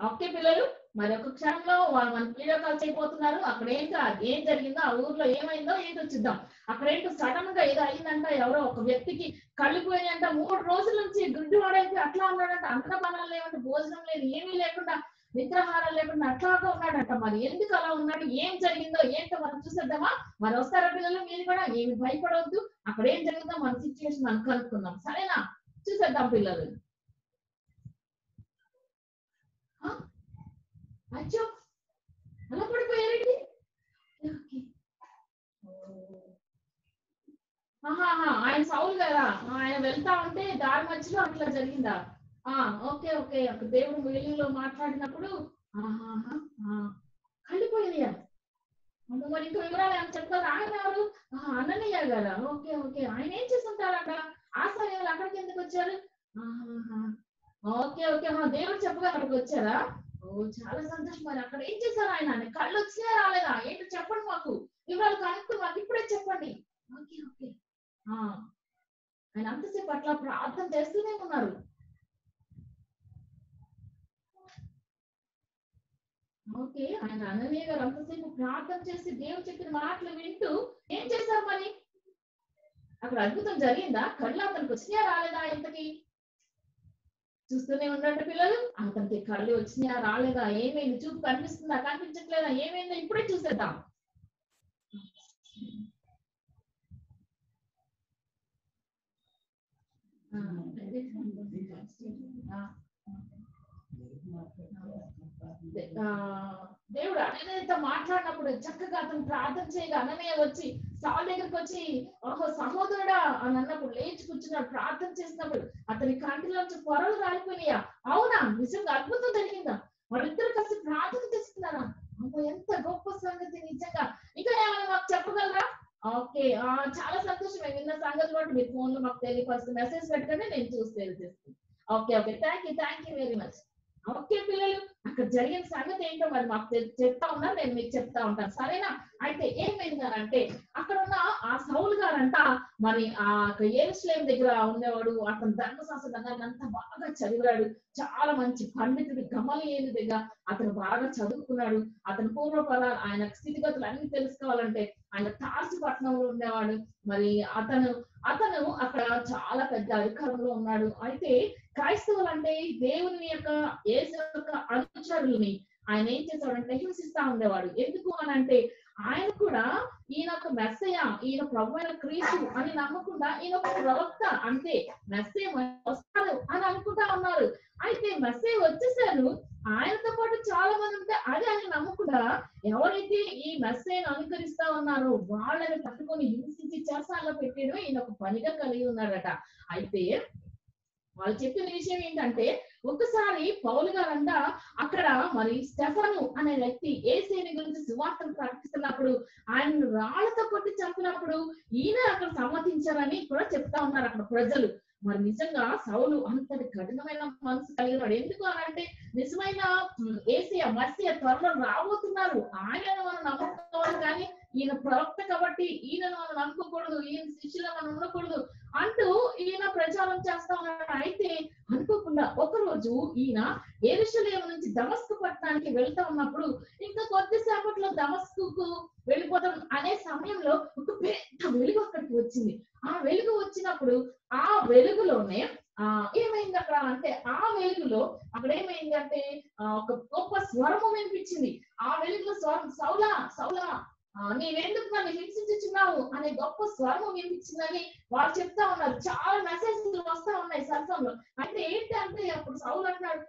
ఓకే పిల్లలు మరి ఒక క్షణంలో వాళ్ళు మన వీడియో కాల్ చేయబోతున్నారు అక్కడ ఏంటో ఏం జరిగిందో ఆ ఊర్లో ఏమైందో ఏంటో చూద్దాం అక్కడ ఏంటో సడన్ గా ఏదో అయిందంట ఎవరో ఒక వ్యక్తికి కళ్ళు పోయినాయంట 3 రోజుల నుంచి గుడ్డి వాడైతే అట్లా ఉన్నాడంట అన్నపానాలు లేవంటే భోజనం లేదు ఏమీ లేకుండా నిద్రాహారాలు లేకుండా అట్లాగా ఉన్నాడంట మరి ఎందుకు అలా ఉన్నాడు ఏం జరిగిందో ఏంటో మనం చూసేద్దామా మరి వస్తారా పిల్లలు మీరు కూడా ఏమి భయపడవద్దు అక్కడ ఏం జరిగిందో మన సిచ్యువేషన్ మనం కనుక్కుందాం సరేనా చూసేద్దాం పిల్లలు అచ్చో అలా పడిపోయారండి ఆయన సౌలు కదా ఆయన వెళ్తా ఉంటే దారి మధ్యలో అట్లా జరిగిందా ఓకే ఓకే ఒక దేవుడు మీలింగ్లో మాట్లాడినప్పుడు కళ్ళిపోయినయ్యా మరి ఇంకా వివరాలు ఆయన చెప్పారు ఆయన ఎవరు అన్నయ్య కదా ఓకే ఓకే ఆయన ఏం చేస్తుంటారట ఆ సమయంలో అక్కడికి ఎందుకు వచ్చారు? ఓకే ఓకే మా దేవుడు చెప్పగా అక్కడికి వచ్చారా? ఓ చాలా సంతోషం. మరి అక్కడ ఏం చేశారు ఆయన? కళ్ళు వచ్చినా రాలేదా? ఏంటో చెప్పండి మాకు, వివరాలు కనుక్కుని మాకు ఇప్పుడే చెప్పండి. ఓకే ఓకే ఆయన అంతసేపు అట్లా ప్రార్థన చేస్తూనే ఉన్నారు. ఓకే ఆయన అననీయ గారు అంతసేపు ప్రార్థన చేసి దేవుడు చెప్పిన మాటలు వింటూ ఏం చేశారు? మరి అక్కడ అద్భుతం జరిగిందా? కళ్ళు అతనికి వచ్చినా రాలేదా? ఇంతకి చూస్తూనే ఉన్నట్టు పిల్లలు అతనికి కళ్ళు వచ్చినా రాలేదా? ఏమైంది? చూపు కనిపిస్తుందా? కనిపించట్లేదా? ఏమైందో ఇప్పుడే చూసేద్దాం. దేవుడు అననీయతో మాట్లాడినప్పుడు చక్కగా అతను ప్రార్థన చేయగా అననీయ వచ్చి సాల్ దగ్గరికి వచ్చి ఓహో సహోదరుడా అని అన్నప్పుడు లేచి కూర్చున్నాడు. ప్రార్థన చేసినప్పుడు అతని కంటిలోంచి పొరలు రాలిపోయినాయా? అవునా? నిజంగా అద్భుతం జరిగిందా? వాళ్ళిద్దరు కలిసి ప్రార్థన చేస్తున్నారా? ఎంత గొప్ప సంగతి నిజంగా. ఇంకా ఏమైనా మాకు చెప్పగలరా? ఓకే చాలా సంతోషమే, నిన్న సంగతి కూడా మీ ఫోన్ లో మాకు తెలియపరుస్తుంది. మెసేజ్ పెట్టకండి, నేను చూసి తెలియజేస్తాను. Okay okay thank you, thank you very much. Okay పిల్లలు అక్కడ జరిగిన సంగతి ఏంటో మరి మాకు చెప్తా ఉన్నా, నేను మీకు చెప్తా ఉంటాను సరేనా? అయితే ఏమైందనంటే అక్కడ ఉన్న ఆ సౌలు గారంట మరి ఆ యెరూషలేము దగ్గర ఉండేవాడు. అతను ధర్మశాస్త్రం అంతా బాగా చదివాడు, చాలా మంచి పండితుడు, గమలియేలు దగ్గర అతను బాగా చదువుకున్నాడు. అతను పూర్వపరాలు ఆయన స్థితిగతులు అన్ని తెలుసుకోవాలంటే ఆయన తార్సు పట్టణంలో ఉండేవాడు. మరి అతను అతను అక్కడ చాలా పెద్ద అధికారంలో ఉన్నాడు. అయితే క్రైస్తవులు అంటే దేవుని యొక్క యేసు యొక్క అనుచరుల్ని ఆయన ఏం చేశాడంటే హింసిస్తా ఉండేవాడు. ఎందుకు అని అంటే ఆయన కూడా ఈయన ఒక మెస్సయ, ఈయన ప్రభువైన క్రీస్తు అని నమ్మకుండా ఈయన ఒక ప్రవక్త అంతే, మెస్సయ వస్తారు అని అనుకుంటా ఉన్నారు. అయితే మెస్సయ వచ్చేసారు, ఆయనతో పాటు చాలా మంది ఉంటే అదే ఆయన నమ్మకుండా ఎవరైతే ఈ మెస్సయను అనుకరిస్తా ఉన్నారో వాళ్ళని పట్టుకొని హింసించి చేసాలో పెట్టడం ఈయన ఒక పనిగా కలిగి ఉన్నాడట. అయితే వాళ్ళు చెప్పిన విషయం ఏంటంటే ఒకసారి పౌలు గారంట అక్కడ మరి స్టెఫను అనే వ్యక్తి యేసుని గురించి సువార్తను ప్రకటిస్తున్నప్పుడు ఆయన రాళ్లతో కొట్టి చంపినప్పుడు ఈయన అక్కడ సమ్మతించారని కూడా చెప్తా ఉన్నారు అక్కడ ప్రజలు. మరి నిజంగా సౌలు అంతటి కఠినమైన మనసు కలిగినాడు. ఎందుకు అనంటే నిజమైన యేసయ్య మస్య త్వరలో రాబోతున్నారు, ఆయనను మనం నమ్ముకోవాలి కానీ ఈయన ప్రవక్త కాబట్టి ఈయనను మనం నమ్ముకోకూడదు, ఈయన శిష్యులు మనం ఉండకూడదు అంటూ ఈయన ప్రచారం చేస్తా ఉన్నాడు. అయితే అనుకోకుండా ఒకరోజు ఈయన యెరూషలేము నుంచి దమస్కు పట్టణానికి వెళ్తా ఉన్నప్పుడు ఇంకా కొద్దిసేపట్లో దమస్కుకు వెళ్ళిపోతాం అనే సమయంలో ఒక పెద్ద వెలుగు అక్కడికి వచ్చింది. ఆ వెలుగు వచ్చినప్పుడు ఆ వెలుగులోనే ఏమైంది అక్కడ అంటే ఆ వెలుగులో అక్కడ ఏమైంది అంటే ఒక గొప్ప స్వరము వినిపించింది. ఆ వెలుగులో స్వరం సౌలా సౌలా నీవెందుకు నన్ను హింసించుచున్నావు అనే గొప్ప స్వరము వినిపించిందని వాళ్ళు చెప్తా ఉన్నారు. చాలా మెసేజ్లు వస్తా ఉన్నాయి సర్సంలో. అయితే ఏంటంటే అప్పుడు సౌలు అంటున్నాడు,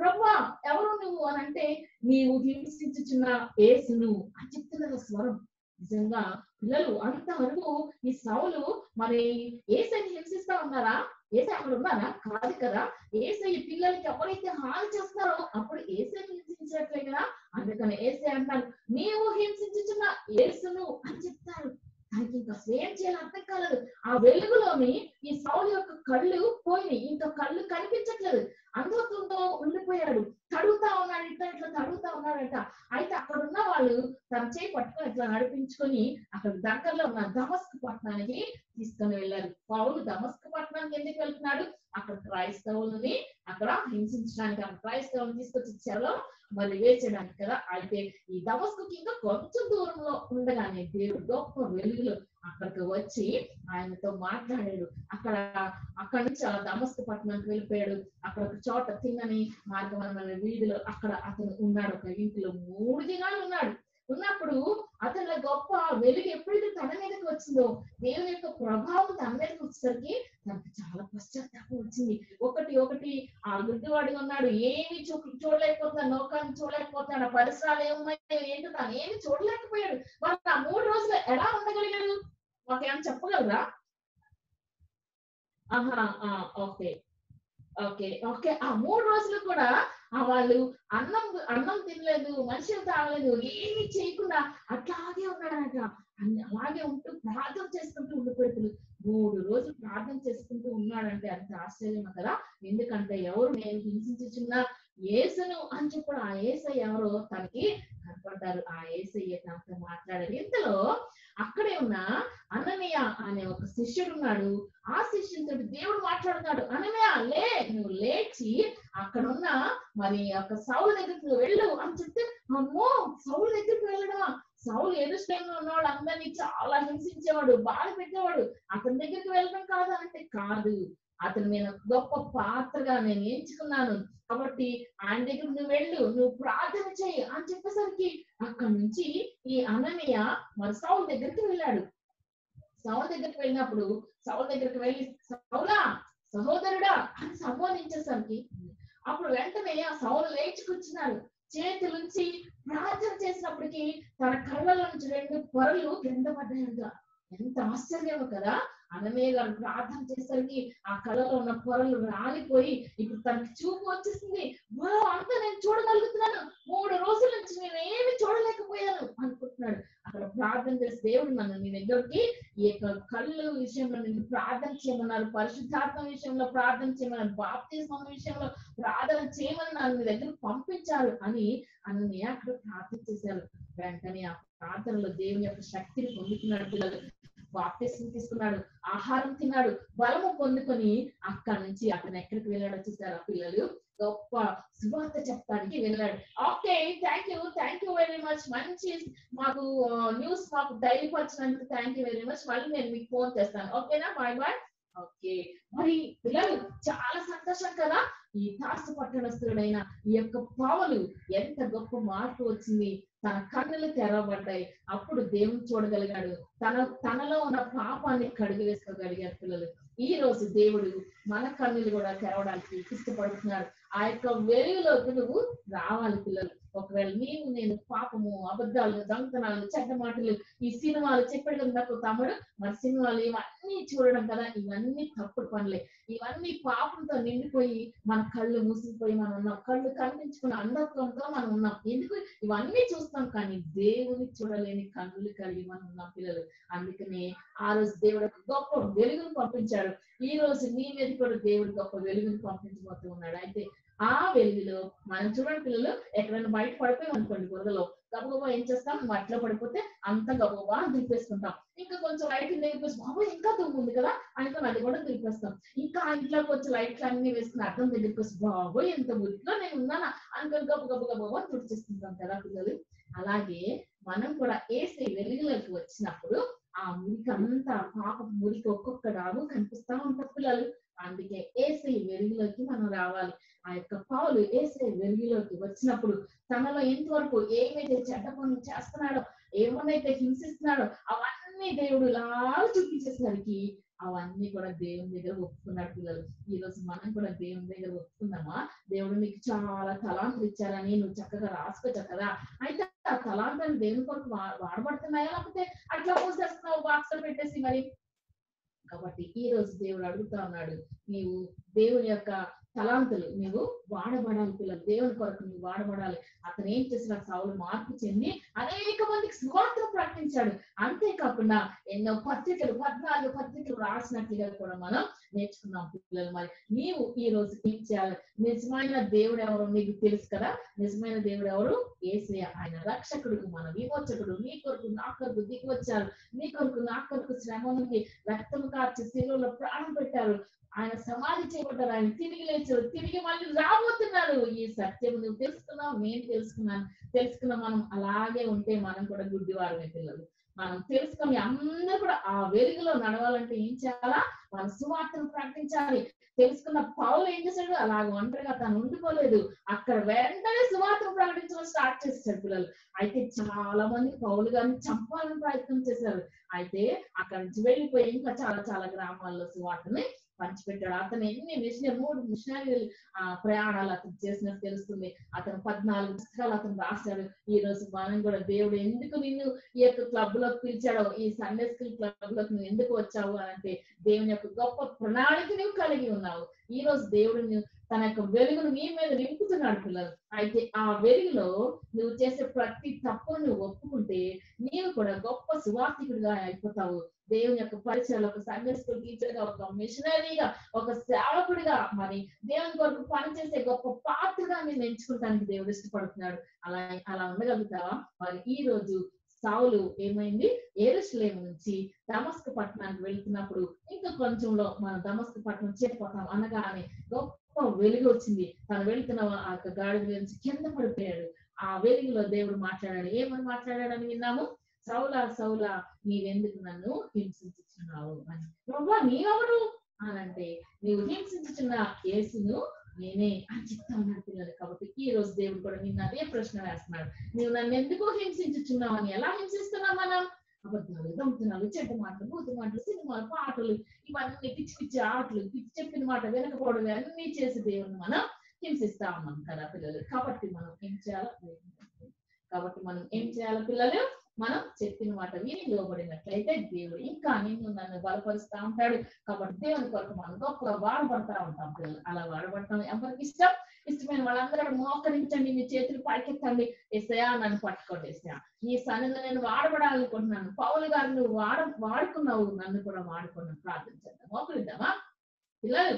ప్రభువా ఎవరు నువ్వు అని అంటే నీవు హింసించుచున్న యేసును అని చెప్తున్నారు స్వరం. నిజంగా పిల్లలు అంతవరకు ఈ సౌలు మరి యేసుని హింసిస్తా ఉన్నారా? యేసు అక్కడ ఉన్నారా? కాదు కదా. యేసయ్య పిల్లలకి ఎవరైతే హాని చేస్తారో అప్పుడు యేసుని హింసించట్లే కదా. అందుకని యేసయ్య అంటారు నీవు హింసించుచున్న యేసును అని చెప్తారు. దానికి ఇంకా స్వయం చేయాలి, అర్థం కాలేదు. ఆ వెలుగులోని ఈ సౌలు యొక్క కళ్ళు పోయినాయి, ఇంకా కళ్ళు కనిపించట్లేదు, అంధత్వంతో ఉండిపోయాడు. తడుగుతా ఉన్నాడు, ఇట్లా తడుగుతా ఉన్నాడట. అయితే అక్కడ ఉన్న వాళ్ళు తన చేయి పట్టుకొని ఇట్లా నడిపించుకొని అక్కడ దగ్గరలో ఉన్న దమస్కు పట్టణానికి తీసుకొని వెళ్ళారు. పౌలు దమస్కు పట్టణానికి ఎందుకు వెళ్తున్నాడు? అక్కడ క్రైస్తవులని అక్కడ హింసించడానికి, అక్కడ క్రైస్తవులను తీసుకొచ్చి చెరలో మరి వేర్చడానికి కదా. అయితే ఈ దమస్కుకి ఇంకా కొంచెం దూరంలో ఉండగానే దేవుడు గొప్ప వెలుగులో అక్కడికి వచ్చి ఆయనతో మాట్లాడాడు. అక్కడ నుంచి ఆ దమస్కు పట్టణానికి వెళ్ళిపోయాడు. అక్కడ ఒక చోట తిన్నని మార్గమైన వీధిలో అక్కడ అతను ఉన్నాడు. ఒక ఇంటిలో 3 దినాలు ఉన్నాడు. ఉన్నప్పుడు అతని గొప్ప వెలుగు ఎప్పుడైతే తన మీదకి వచ్చిందో, దేవుని యొక్క ప్రభావం తన మీదకి వచ్చేసరికి తనకు చాలా పశ్చాత్తాపం వచ్చింది. ఒకటి ఆ గుడ్డివాడిగా ఉన్నాడు, ఏమి చూడలేకపోతున్నాడు, లోకాన్ని చూడలేకపోతున్నాడు, ఆ పరిసరాలు ఏమున్నాయో ఏంటో తను ఏమి చూడలేకపోయాడు. మరి ఆ 3 రోజులు ఎలా ఉండగలిగాడు? మాకేమైనా చెప్పగలరా? ఓకే ఓకే ఓకే ఆ 3 రోజులు కూడా వాళ్ళు అన్నం తినలేదు, మనుషులు తాగలేదు, ఏమి చేయకుండా అట్లాగే ఉన్నాడట. అలాగే ఉంటూ ప్రార్థన చేసుకుంటూ ఉండిపోయాడు. 3 రోజులు ప్రార్థన చేసుకుంటూ ఉన్నాడంటే అంత ఆశ్చర్యం కదా. ఎందుకంటే ఎవరు నేను హింసించుచున్న యేసును అని చెప్పి ఆ యేసయ్య ఎవరో తనకి కనపడ్డారు. ఆ యేసయ్య తనతో మాట్లాడారు. ఇంతలో అక్కడే ఉన్న అననీయ అనే ఒక శిష్యుడు ఉన్నాడు. ఆ శిష్యునితో దేవుడు మాట్లాడుతాడు, అననీయ లే, నువ్వు లేచి అక్కడ ఉన్న మరి ఒక సౌలు దగ్గరికి వెళ్ళు అని చెప్తే, అమ్మో సౌలు దగ్గరికి వెళ్ళడమా, సౌలు ఎరుషలేములో ఉన్నవాడు అందరినీ చాలా హింసించేవాడు, బాధ పెట్టేవాడు, అతని దగ్గరికి వెళ్ళడం కాదు అంటే కాదు, అతను నేను గొప్ప పాత్రగా నేను ఎంచుకున్నాను కాబట్టి ఆయన దగ్గర నువ్వు వెళ్ళు, నువ్వు ప్రార్థన చేయి అని చెప్పేసరికి అక్కడి నుంచి ఈ అననీయ మరి సౌలు దగ్గరికి వెళ్ళాడు. సౌలు దగ్గరికి వెళ్ళినప్పుడు సౌలు దగ్గరికి వెళ్ళి సౌలా సహోదరుడా అని సంబోధించేసరికి అప్పుడు వెంటనే ఆ సౌలు లేచి కూర్చున్నాడు. చేతుల నుంచి ప్రార్థన చేసినప్పటికీ తన కళ్ళ నుంచి రెండు పొరలు కింద పడ్డాయంట. ఎంత ఆశ్చర్యం కదా. అననీయ గారు ప్రార్థన చేసరికి ఆ కళ్ళలో ఉన్న పొరలు రాలిపోయి ఇప్పుడు తనకి చూపు వచ్చేసింది. అంతా నేను చూడగలుగుతున్నాను, 3 రోజుల నుంచి నేను ఏమి చూడలేకపోయాను అనుకుంటున్నాడు. అక్కడ ప్రార్థన చేసి దేవుడు నన్ను నీ దగ్గరికి ఈ యొక్క కళ్ళు విషయంలో నేను ప్రార్థన చేయమన్నారు, పరిశుద్ధాత్మ విషయంలో ప్రార్థన చేయమన్నారు, బాప్తిస్మం విషయంలో ప్రార్థన చేయమని నన్ను నీ దగ్గర పంపించారు అని అననీయ అక్కడ ప్రార్థన చేశారు. వెంటనే ఆ ప్రార్థనలో దేవుని యొక్క శక్తిని పొందుతున్నాడు. పిల్లలు బాప్తిస్మం తీసుకున్నాడు, ఆహారం తిన్నాడు, బలము పొందుకొని అక్కడి నుంచి అతను ఎక్కడికి వెళ్ళాడు వచ్చేసారు. ఆ పిల్లలు గొప్ప శుభార్త చెప్పడానికి వెళ్ళాడు. Okay, thank you very much, మంచి మాకు న్యూస్ మాకు ధైర్యపరిచినందుకు థ్యాంక్ యూ వెరీ మచ్, మళ్ళీ నేను మీకు ఫోన్ చేస్తాను, ఓకేనా, బాయ్ బాయ్. ఓకే, మరి పిల్లలు చాలా సంతోషం కదా. ఈ తార్సు పట్టణస్తుడైన ఈ యొక్క పౌలు ఎంత గొప్ప మార్పు వచ్చింది. తన కన్నులు తెరవబడ్డాయి, అప్పుడు దేవుని చూడగలిగాడు, తనలో ఉన్న పాపాన్ని కడిగి వేసుకోగలిగారు. పిల్లలు ఈ రోజు దేవుడు మన కన్నులు కూడా తెరవడానికి ఇష్టపడుతున్నాడు. ఆ యొక్క వెలుగులోకి నువ్వు రావాలి పిల్లలు. ఒకవేళ నీవు నేను పాపము, అబద్ధాలు, దొంగతనాలు, చెడ్డ మాటలు, ఈ సినిమాలు చెప్పడం నాకు తమ్ముడు మరి సినిమాలు ఇవన్నీ చూడడం కదా, ఇవన్నీ తప్పుడు పనులే. ఇవన్నీ పాపంతో నిండిపోయి మన కళ్ళు మూసిపోయి మనం ఉన్నాం, కళ్ళు కనిపించుకున్న అంధత్వంతో మనం ఉన్నాం. ఎందుకు ఇవన్నీ చూస్తాం కానీ దేవుని చూడలేని కన్నులు కలిగి మనం ఉన్నాం పిల్లలు. అందుకనే ఆ రోజు దేవుడు గొప్ప వెలుగును పంపించాడు. ఈ రోజు నీ మీద కూడా దేవుడు గొప్ప వెలుగును పంపించబోతూ ఉన్నాడు. అయితే ఆ వెలుగులో మనం చూడండి పిల్లలు, ఎక్కడైనా బయట పడిపోయాం అనుకోండి, బురదలో గబగబా ఏం చేస్తాం, మట్టిలో పడిపోతే అంత గబగబా దులిపేసుకుంటాం. ఇంకా కొంచెం లైట్ దిగిపోయి బాబు ఇంకా దుమ్ము ఉంది కదా అనుకుని అది కూడా దులిపేస్తాం. ఇంకా ఇంట్లో కొంచెం లైట్లు అన్ని వేసుకుని అర్థం దగ్గరికి వచ్చి బాబో ఎంత బుద్ధిలో నేను ఉన్నానా అనుకుని గబగబా తుడిచేసుకుంటాం కదా పిల్లలు. అలాగే మనం కూడా ఏసీ వెలుగులోకి వచ్చినప్పుడు ఆ మురికి అంతా, పాప మురికి ఒక్కొక్క రాము కనిపిస్తా ఉంటారు పిల్లలు. అందుకే ఏసై వెలుగులోకి మనం రావాలి. ఆ యొక్క పౌలు ఏసై వెలుగులోకి వచ్చినప్పుడు తనలో ఇంతవరకు ఏమైతే చెడ్డ పనులు చేస్తున్నాడో, ఏమనైతే హింసిస్తున్నాడో అవన్నీ దేవుడు లాగా చూపించేసరికి అవన్నీ కూడా దేవుని దగ్గర ఒప్పుకున్నాడు పిల్లలు. ఈ రోజు మనం కూడా దేవుని దగ్గర ఒప్పుకున్నామా, దేవుడు నీకు చాలా తలాంతులు ఇచ్చారని నువ్వు చక్కగా రాసుకోవచ్చు కదా, అయితే ఆ తలాంతులు దేవుని కొరకు వాడబడుతున్నాయా లేకపోతే అట్లా మూసేస్తున్నావు బాక్స్ లో పెట్టేసి మరి. కాబట్టి ఈ రోజు దేవుడు అడుగుతా ఉన్నాడు, నీవు దేవుని యొక్క తలాంతులు నువ్వు వాడబడాలి పిల్లలు, దేవుని కొరకు నువ్వు వాడబడాలి. అతను ఏం చేసిన సౌలు మార్పు చెంది అనేక మందికి సువార్త ప్రకటించాడు. అంతేకాకుండా ఎన్నో పత్రికలు, 14 పత్రికలు రాసినట్లుగా కూడా మనం నేర్చుకున్నాం పిల్లలు. మరి నీవు ఈ రోజు ఏం చేయాలి? నిజమైన దేవుడు ఎవరు నీకు తెలుసు కదా. నిజమైన దేవుడు ఎవరు? యేసయ్య. ఆయన రక్షకుడు, మన విమోచకుడు. నీ కొరకు నా కొరకు దిగి వచ్చారు, నీ కొరకు నా కొరకు శ్రమ నుండి రక్తం కార్చి శిలువలో ప్రాణం పెట్టారు, ఆయన సమాధి చేయబడ్డారు, ఆయన తిరిగి లేచారు, తిరిగి మళ్ళీ రాబోతున్నారు. ఈ సత్యం నువ్వు తెలుసుకున్నావు, నేను తెలుసుకున్నా. మనం అలాగే ఉంటే మనం కూడా గుడ్డివారమే పిల్లలు. మనం తెలుసుకొని అందరూ కూడా ఆ వెలుగులో నడవాలంటే ఏం చేయాలా? మన సువార్తను ప్రకటించాలి. తెలుసుకున్న పౌలు ఏం చేశాడు? అలాగే ఒంటరిగా తను ఉండిపోలేదు, అక్కడ వెంటనే సువార్తను ప్రకటించడం స్టార్ట్ చేశాడు పిల్లలు. అయితే చాలా మంది పౌలు గారిని చంపాలని ప్రయత్నం చేశారు. అయితే అక్కడి నుంచి వెళ్ళిపోయి ఇంకా చాలా గ్రామాల్లో సువార్తని పంచిపెట్టాడు. అతను ఎన్ని మూడు మిషనరీ ప్రయాణాలు అతను చేసినట్టు తెలుస్తుంది. అతను 14 పుస్తకాలు అతను రాశాడు. ఈ రోజు మనం కూడా దేవుడు ఎందుకు నిన్ను ఈ యొక్క క్లబ్ లోకి పిలిచాడో, ఈ సండే స్కూల్ క్లబ్ లోకి నువ్వు ఎందుకు వచ్చావు అని అంటే దేవుని యొక్క గొప్ప ప్రణాళిక నువ్వు కలిగి ఉన్నావు. ఈ రోజు దేవుడు తనక వెలుగును మీ మీద నింపుతున్నాడు పిల్లలు. అయితే ఆ వెలుగులో నువ్వు చేసే ప్రతి తప్పును నువ్వు ఒప్పుకుంటే నీవు కూడా గొప్ప సువార్థికుడిగా అయిపోతావు. దేవుని యొక్క పరిచయలో ఒక సండే స్కూల్ టీచర్ గా, ఒక మిషనరీగా, ఒక సేవకుడిగా, మరి దేవుని కొరకు పనిచేసే గొప్ప పాత్రగా నేను ఎంచుకుంటానికి దేవుడు ఇష్టపడుతున్నాడు. అలా ఉండగలుగుతావా? మరి ఈ రోజు సౌలు ఏమైంది? యెరూషలేము నుంచి దమస్కు పట్టణానికి వెళ్తున్నప్పుడు ఇంకా కొంచెంలో మనం దమస్కు పట్టణం చేరిపోతాం అనగానే గొప్ప వెలుగు వచ్చింది. తను వెళుతున్న ఆ యొక్క గాడి నుంచి కింద పడిపోయాడు. ఆ వెలుగులో దేవుడు మాట్లాడాడు. ఏమని మాట్లాడాడని విన్నాము? సౌలా సౌలా నీవెందుకు నన్ను హింసించుచున్నావు అని. ప్రభు నీవెవరు అనంటే నీవు హింసించుచున్న యేసును నేనే అని చెప్తా ఉన్నాడు పిల్లలు. కాబట్టి ఈ రోజు దేవుడు కూడా నిన్ను అదే ప్రశ్న వేస్తున్నాడు. నువ్వు నన్ను ఎందుకు హింసించుచున్నావు అని. ఎలా హింసిస్తున్నావు మనం? అబద్ధాలు, దొంగతనాలు, చెడ్డ మాటలు, బూతు మాటలు, సినిమాలు, పాటలు, ఇవన్నీ పిచ్చి పిచ్చి ఆటలు, పిచ్చి చెప్పిన మాట వెనకపోవడం, అన్నీ చేసి దేవుడిని మనం హింసిస్తా ఉన్నాం కదా పిల్లలు. కాబట్టి మనం ఏం చేయాలో, పిల్లలు మనం చెప్పిన మాట విని లోబడినట్లయితే దేవుడు ఇంకా నిన్ను నన్ను బలపరుస్తూ ఉంటాడు. కాబట్టి దేవుని కొరకు మనం గొప్పగా వాడబడతా ఉంటాం పిల్లలు. అలా వాడబడతాం. ఎవరికి ఇష్టమైన వాళ్ళందరూ మోకరించండి, మీ చేతులు పైకెత్తండి. యేసయ్యా నన్ను పట్టుకోండి, యేసయ్యా ఈ సన్నిధిలో నేను వాడబడాలనుకుంటున్నాను, పౌలు గారు నువ్వు వాడుకున్నావు, నన్ను కూడా వాడుకున్నాను. ప్రార్థించండి, మోకరిద్దామా పిల్లలు?